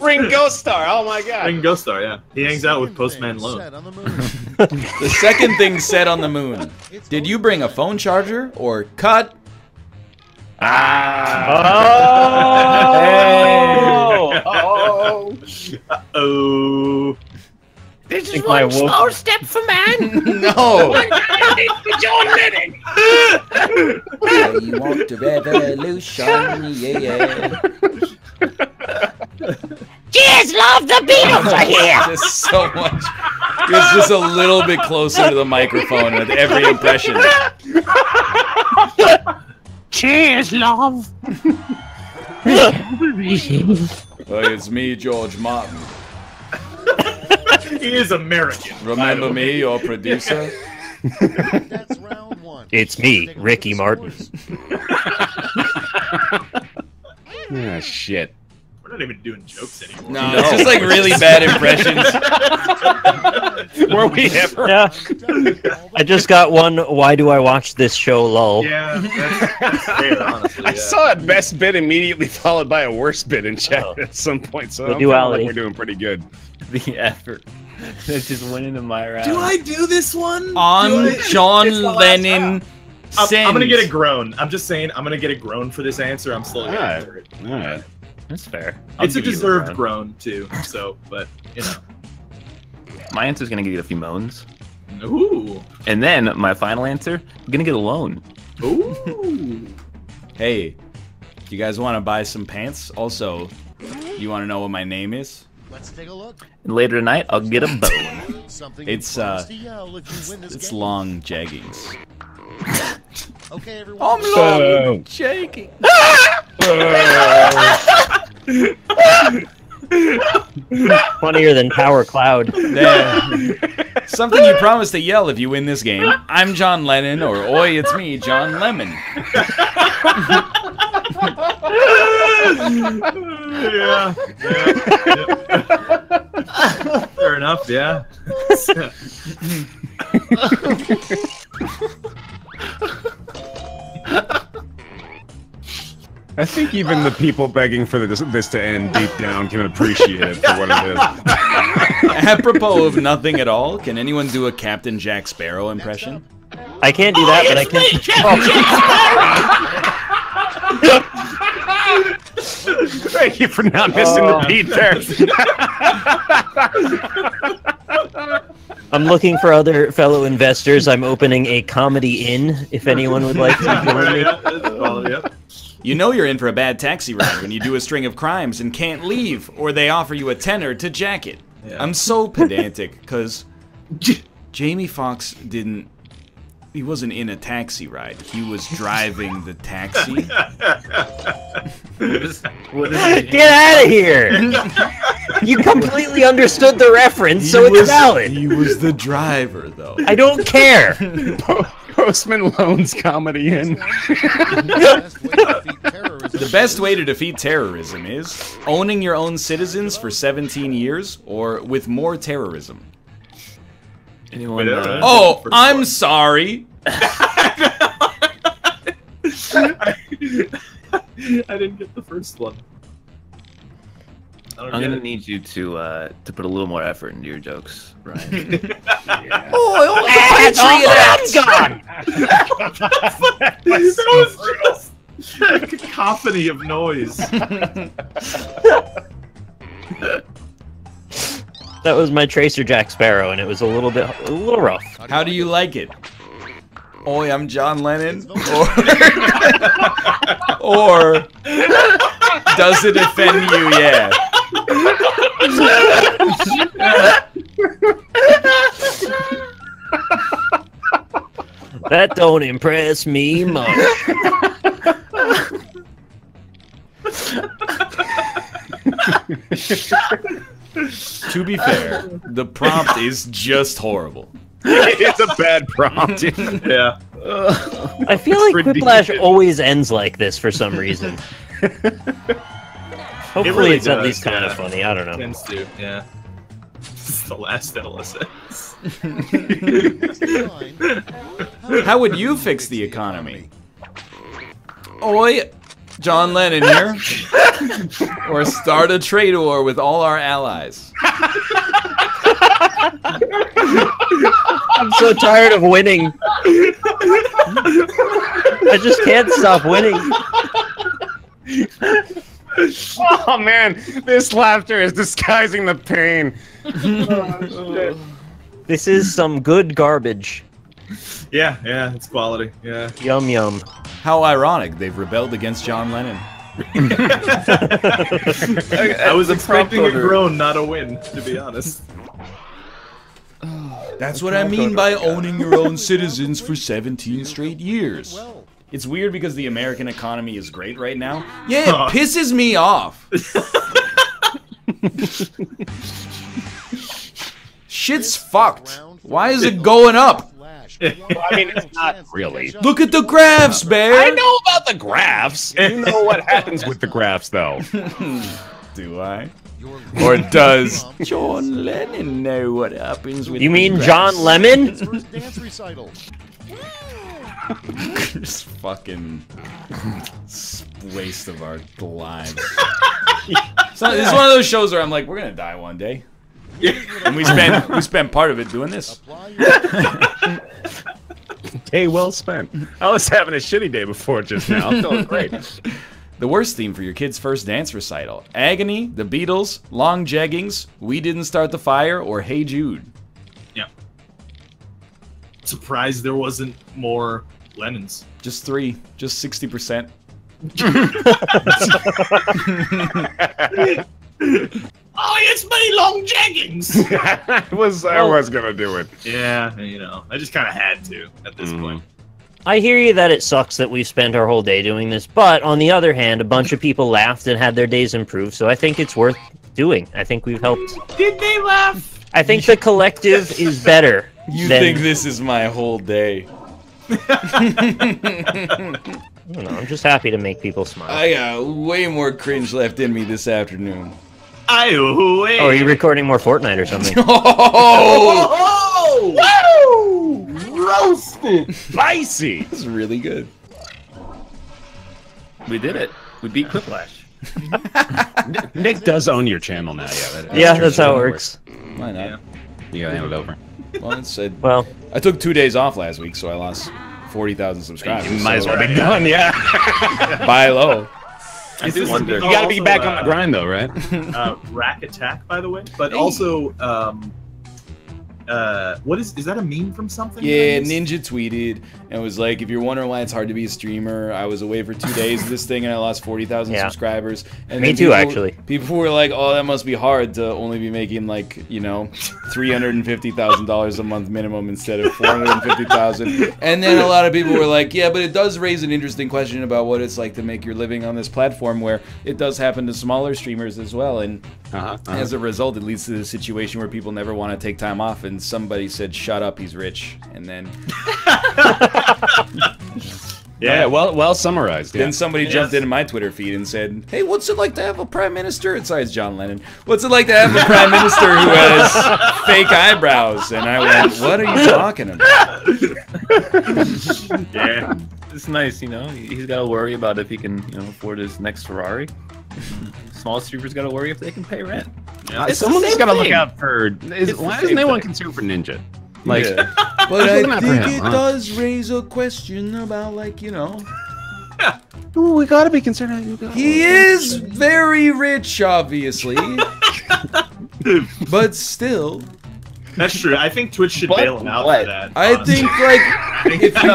Ringo Starr, oh my god. Ringo Starr, yeah. He hangs out with Post Malone. The second thing said on the moon. Did you bring a phone charger or cut? Oh. This is one small step for man. No. John Lennon. Yeah, you want the revolution? Yeah. Cheers, love. The Beatles are here. Just so much. It was just a little bit closer to the microphone with every impression. Cheers, love. Well, it's me, George Martin. He is American. Remember me, your producer? That's round one. It's me, Ricky Martin. Ah, shit. We're not even doing jokes anymore. No, it's just like really bad impressions. Were we ever? Yeah. I just got one, why do I watch this show, lol. Yeah, that's fair, honestly. I saw a best bit immediately followed by a worst bit in chat at some point, so I feel like we're doing pretty good. The effort that just went into my round. Do I do this one? On John Lennon. I'm gonna get a groan. I'm just saying, I'm gonna get a groan for this answer. I'm still gonna all right. That's fair. It's a deserved groan too. So, but you know, my answer is gonna give you a few moans. Ooh. And then my final answer, I'm gonna get a loan. Ooh. Hey, you guys want to buy some pants? Also, you want to know what my name is? Let's take a look. And later tonight, I'll get a bone. It's long jeggings. Okay, everyone. I'm long jeggings. Funnier than Power Cloud. Something you promised to yell if you win this game. I'm John Lennon, or oi, it's me, John Lemon. Yeah. Fair enough, yeah. I think even the people begging for this to end deep down can appreciate it for what it is. Apropos of nothing at all, can anyone do a Captain Jack Sparrow impression? I can't do that, but I can. Captain Jack Sparrow! Thank you for not missing the beat there. I'm looking for other fellow investors. I'm opening a comedy inn, if anyone would like to join me. You know you're in for a bad taxi ride when you do a string of crimes and can't leave, or they offer you a tenner to jack it. Yeah. I'm so pedantic, because Jamie Foxx didn't... He wasn't in a taxi ride. He was driving the taxi. What is Get out of here! You completely understood the reference, so it's valid. He was the driver, though. I don't care. Post Malone's comedy in. The best way to defeat terrorism is owning your own citizens for 17 years or with more terrorism. Anyone? Oh, I'm sorry. I didn't get the first one. I'm gonna need you to put a little more effort into your jokes, Ryan. Yeah. Oh, that was just a cacophony of noise. That was my Tracer Jack Sparrow, and it was a little rough. How do you like it? Oi, I'm John Lennon. Or does it offend you? Yeah. That don't impress me much. To be fair, the prompt is just horrible. It's a bad prompt. Yeah. I feel like Quiplash always ends like this for some reason. Hopefully it's at least kind of funny. I don't know. It tends to, yeah. This is the last NLSS. How would you fix the economy? Oi, John Lennon here. Or start a trade war with all our allies. I'm so tired of winning. I just can't stop winning. Oh man, this laughter is disguising the pain. This is some good garbage. Yeah, yeah, it's quality. Yeah. Yum yum. How ironic, they've rebelled against John Lennon. I was expecting a groan, not a win, to be honest. That's what I mean by owning your own citizens for 17 straight years. It's weird because the American economy is great right now. Yeah, it pisses me off. Shit's fucked. Why is it going up? Well, I mean, it's not really. Look at the graphs, man. I know about the graphs. You know what happens with the graphs, though. Do I? Or does John Lennon know what happens with? You mean the graphs? John Lemon? Just fucking waste of our lives. It's one of those shows where I'm like, we're gonna die one day. And we spent part of it doing this. Day well spent. I was having a shitty day before just now. I'm doing great. The worst theme for your kid's first dance recital: Agony, The Beatles, Long Jeggings, We Didn't Start the Fire, or Hey Jude. Yeah. Surprised there wasn't more Lennons. Just three. Just 60%. Oh, it's my Long Jeggings! I was gonna do it. Yeah, you know, I just kind of had to at this point. I hear you that it sucks that we've spent our whole day doing this, but on the other hand, a bunch of people laughed and had their days improved, so I think it's worth doing. I think we've helped. Did they laugh? I think the collective is better. You think this is my whole day. I don't know, I'm just happy to make people smile. I got way more cringe left in me this afternoon. Oh, are you recording more Fortnite or something? Oh! Whoa! Roasted! Spicy! This is really good. We did it. We beat Quiplash. Nick does own your channel now, yeah. That's how it works. Why not? Yeah. You gotta hand it over. Well, I took 2 days off last week, so I lost 40,000 subscribers. You might as well be done, yeah. Buy low. You got to be back on the grind, though, right? Rack Attack, by the way. But also, what is that a meme from something? Yeah, Ninja tweeted and was like, if you're wondering why it's hard to be a streamer, I was away for 2 days of this thing and I lost 40,000 subscribers. And me too, actually. People were like, oh, that must be hard to only be making like, you know, $350,000 a month minimum instead of $450,000. And then a lot of people were like, yeah, but it does raise an interesting question about what it's like to make your living on this platform where it does happen to smaller streamers as well. And as a result, it leads to the situation where people never want to take time off. And somebody said, "Shut up, he's rich." And then, yeah, well summarized. Yeah. Then somebody jumped into my Twitter feed and said, "Hey, what's it like to have a prime minister?" It's John Lennon. What's it like to have a prime minister who has fake eyebrows? And I went, "What are you talking about?" Yeah, it's nice, you know. He's got to worry about if he can, you know, afford his next Ferrari. Small streamers got to worry if they can pay rent. Yeah. Someone's got to look out for. Why doesn't anyone concern for Ninja? Like, but I think it does raise a question about, like, you know. Ooh, we got to be concerned. He is very rich, obviously, but still. That's true. I think Twitch should bail him out for that. Honestly. I think, like, if you,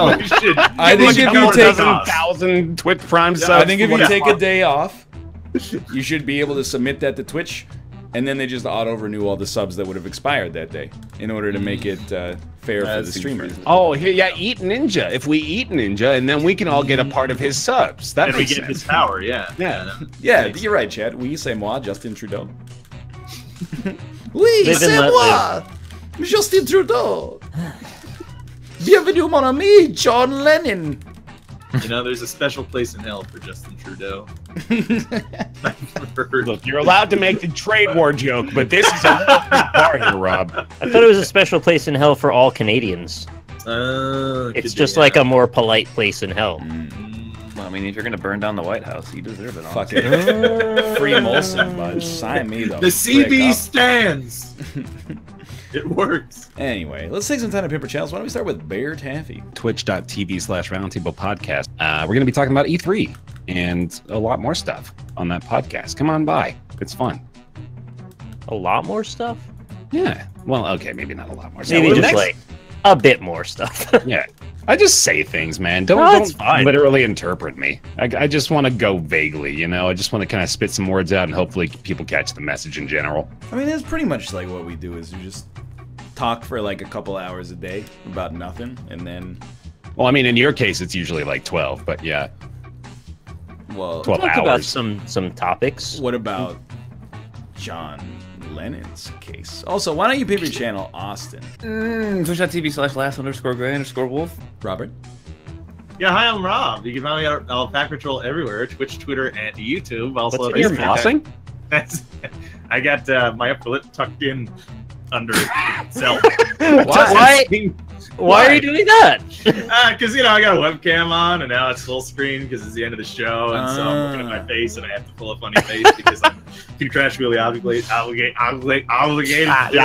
I think if you take 1,000 Twitch Prime subs, I think if you take a day off. You should be able to submit that to Twitch, and then they just auto-renew all the subs that would have expired that day in order to make it fair for the streamers. Oh, yeah, eat Ninja. If we eat Ninja, and then we can all get a part of his subs. That makes sense. And we get his power, yeah, you're right, Chad. Oui, c'est moi, Justin Trudeau. Oui, c'est moi, Justin Trudeau. Bienvenue, mon ami, John Lennon. You know, there's a special place in hell for Justin Trudeau. Look, you're allowed to make the trade war joke, but this is a whole bar here, Rob. I thought it was a special place in hell for all Canadians. It's just like a more polite place in hell. Well, I mean, if you're gonna burn down the White House, you deserve it. Fuck it. Free Molson, bud. Sign me though. The CB stands. It works. Anyway, let's take some time to paper channels. Why don't we start with Bear Taffy? Twitch.tv/Roundtable Podcast. We're going to be talking about E3 and a lot more stuff on that podcast. Come on by. It's fun. A lot more stuff? Yeah. Well, okay, maybe not a lot more stuff. Maybe just like a bit more stuff. Yeah. I just say things, man. Don't literally interpret me. I just want to go vaguely, you know? I just want to kind of spit some words out and hopefully people catch the message in general. I mean, that's pretty much like what we do is you just talk for like a couple hours a day about nothing and then... Well, I mean, in your case, it's usually like 12, but yeah. Well, 12 hours. Talk about some topics. What about John Lennon's case? Also, why don't you pick your channel, Austin? Twitch.tv/last_gray_wolf. Robert? Yeah, hi, I'm Rob. You can find me at Alpaca Patrol everywhere, Twitch, Twitter, and YouTube. Also, you're flossing? I got my upper lip tucked in under itself. Why are you doing that? Because, you know, I got a webcam on, and now it's full screen because it's the end of the show, and so I'm looking at my face, and I have to pull a funny face because I'm contractually obligated. It's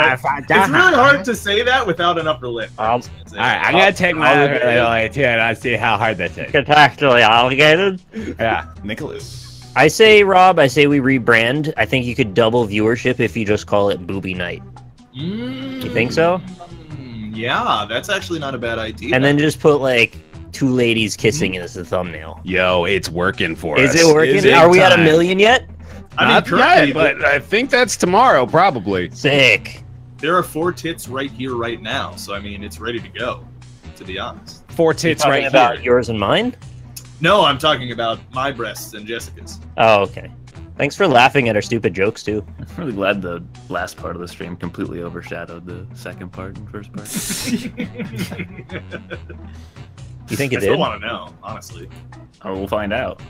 really hard to say that without an upper lip. All right, I'm going to take my upper lip too, and I'll see how hard that is. Contractually obligated? Yeah. Nicholas. I say, Rob, I say we rebrand. I think you could double viewership if you just call it Booby Night. You think so? Yeah, that's actually not a bad idea. And then just put like two ladies kissing as the thumbnail. Yo, it's working for us. Is it working? Are we at 1 million yet? Not yet, but I think that's tomorrow, probably. Sick. There are 4 tits right here, right now. So I mean, it's ready to go. To be honest, 4 tits right here. About yours and mine? No, I'm talking about my breasts and Jessica's. Oh, okay. Thanks for laughing at our stupid jokes, too. I'm really glad the last part of the stream completely overshadowed the second part and first part. You think it did? I still want to know, honestly. Oh, we'll find out.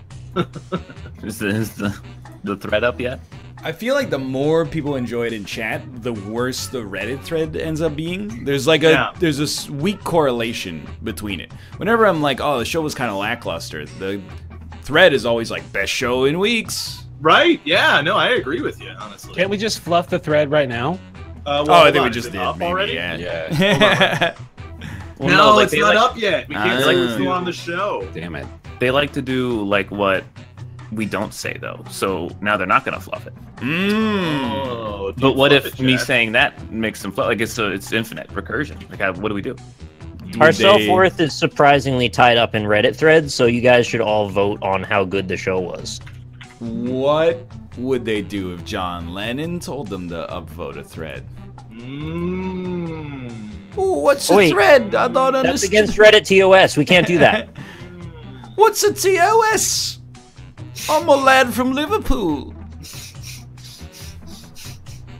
Is the thread up yet? I feel like the more people enjoy it in chat, the worse the Reddit thread ends up being. There's like there's a weak correlation between it. Whenever I'm like, oh, the show was kind of lackluster, the thread is always like, best show in weeks. Right? Yeah. No, I agree with you, honestly. Can't we just fluff the thread right now? Well, I think we just did. Maybe, already? Yeah. Well, no, like, it's not up yet. We can't, like, still on the show. Damn it. They like to do like what we don't say though, so now they're not gonna fluff it. Oh, but what if it, me saying that makes them fluff? Like it's infinite recursion. Like what do we do? Our self-worth is surprisingly tied up in Reddit threads, so you guys should all vote on how good the show was. What would they do if John Lennon told them to upvote a thread? Ooh, what's a thread? I don't understand. That's against Reddit TOS. We can't do that. What's a TOS? I'm a lad from Liverpool.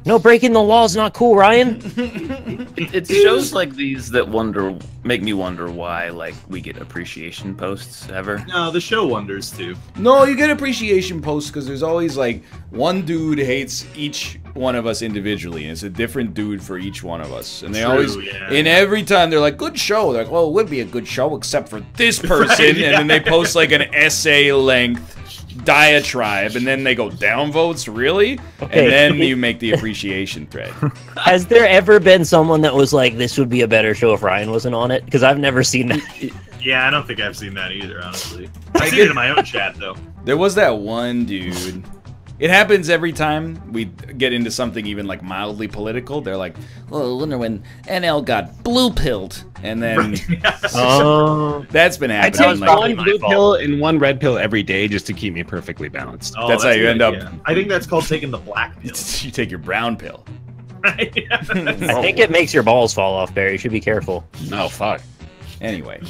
No, breaking the law is not cool, Ryan. It shows like these that make me wonder why, like, we get appreciation posts ever. No, the show wonders too. No, you get appreciation posts because there's always like one dude hates each one of us individually, and it's a different dude for each one of us. And they always, and every time they're like, "Good show," they're like, "Well, it would be a good show except for this person," and then they post like an essay-length diatribe, and then they go downvotes, really? Okay. And then you make the appreciation thread. Has there ever been someone that was like, this would be a better show if Ryan wasn't on it? Because I've never seen that. Yeah, I don't think I've seen that either, honestly. I've seen it in my own chat, though. There was that one dude. It happens every time we get into something even like mildly political. They're like, "Oh, I wonder when NL got blue pilled," and then that's been happening. I take one blue pill and one red pill every day just to keep me perfectly balanced. Oh, that's how you end up. I think that's called taking the black pill. You take your brown pill. Yeah, I think it makes your balls fall off, Barry. You should be careful. Oh fuck. Anyway,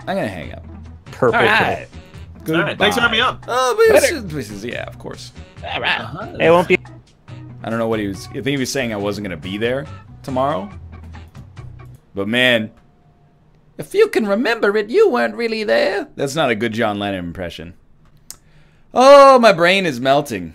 I'm gonna hang up. Purple pill. All right, thanks for having me up. Yeah, of course. All right. It won't be. I don't know what he was. I think he was saying I wasn't gonna be there tomorrow. But man, if you can remember it, you weren't really there. That's not a good John Lennon impression. Oh, my brain is melting.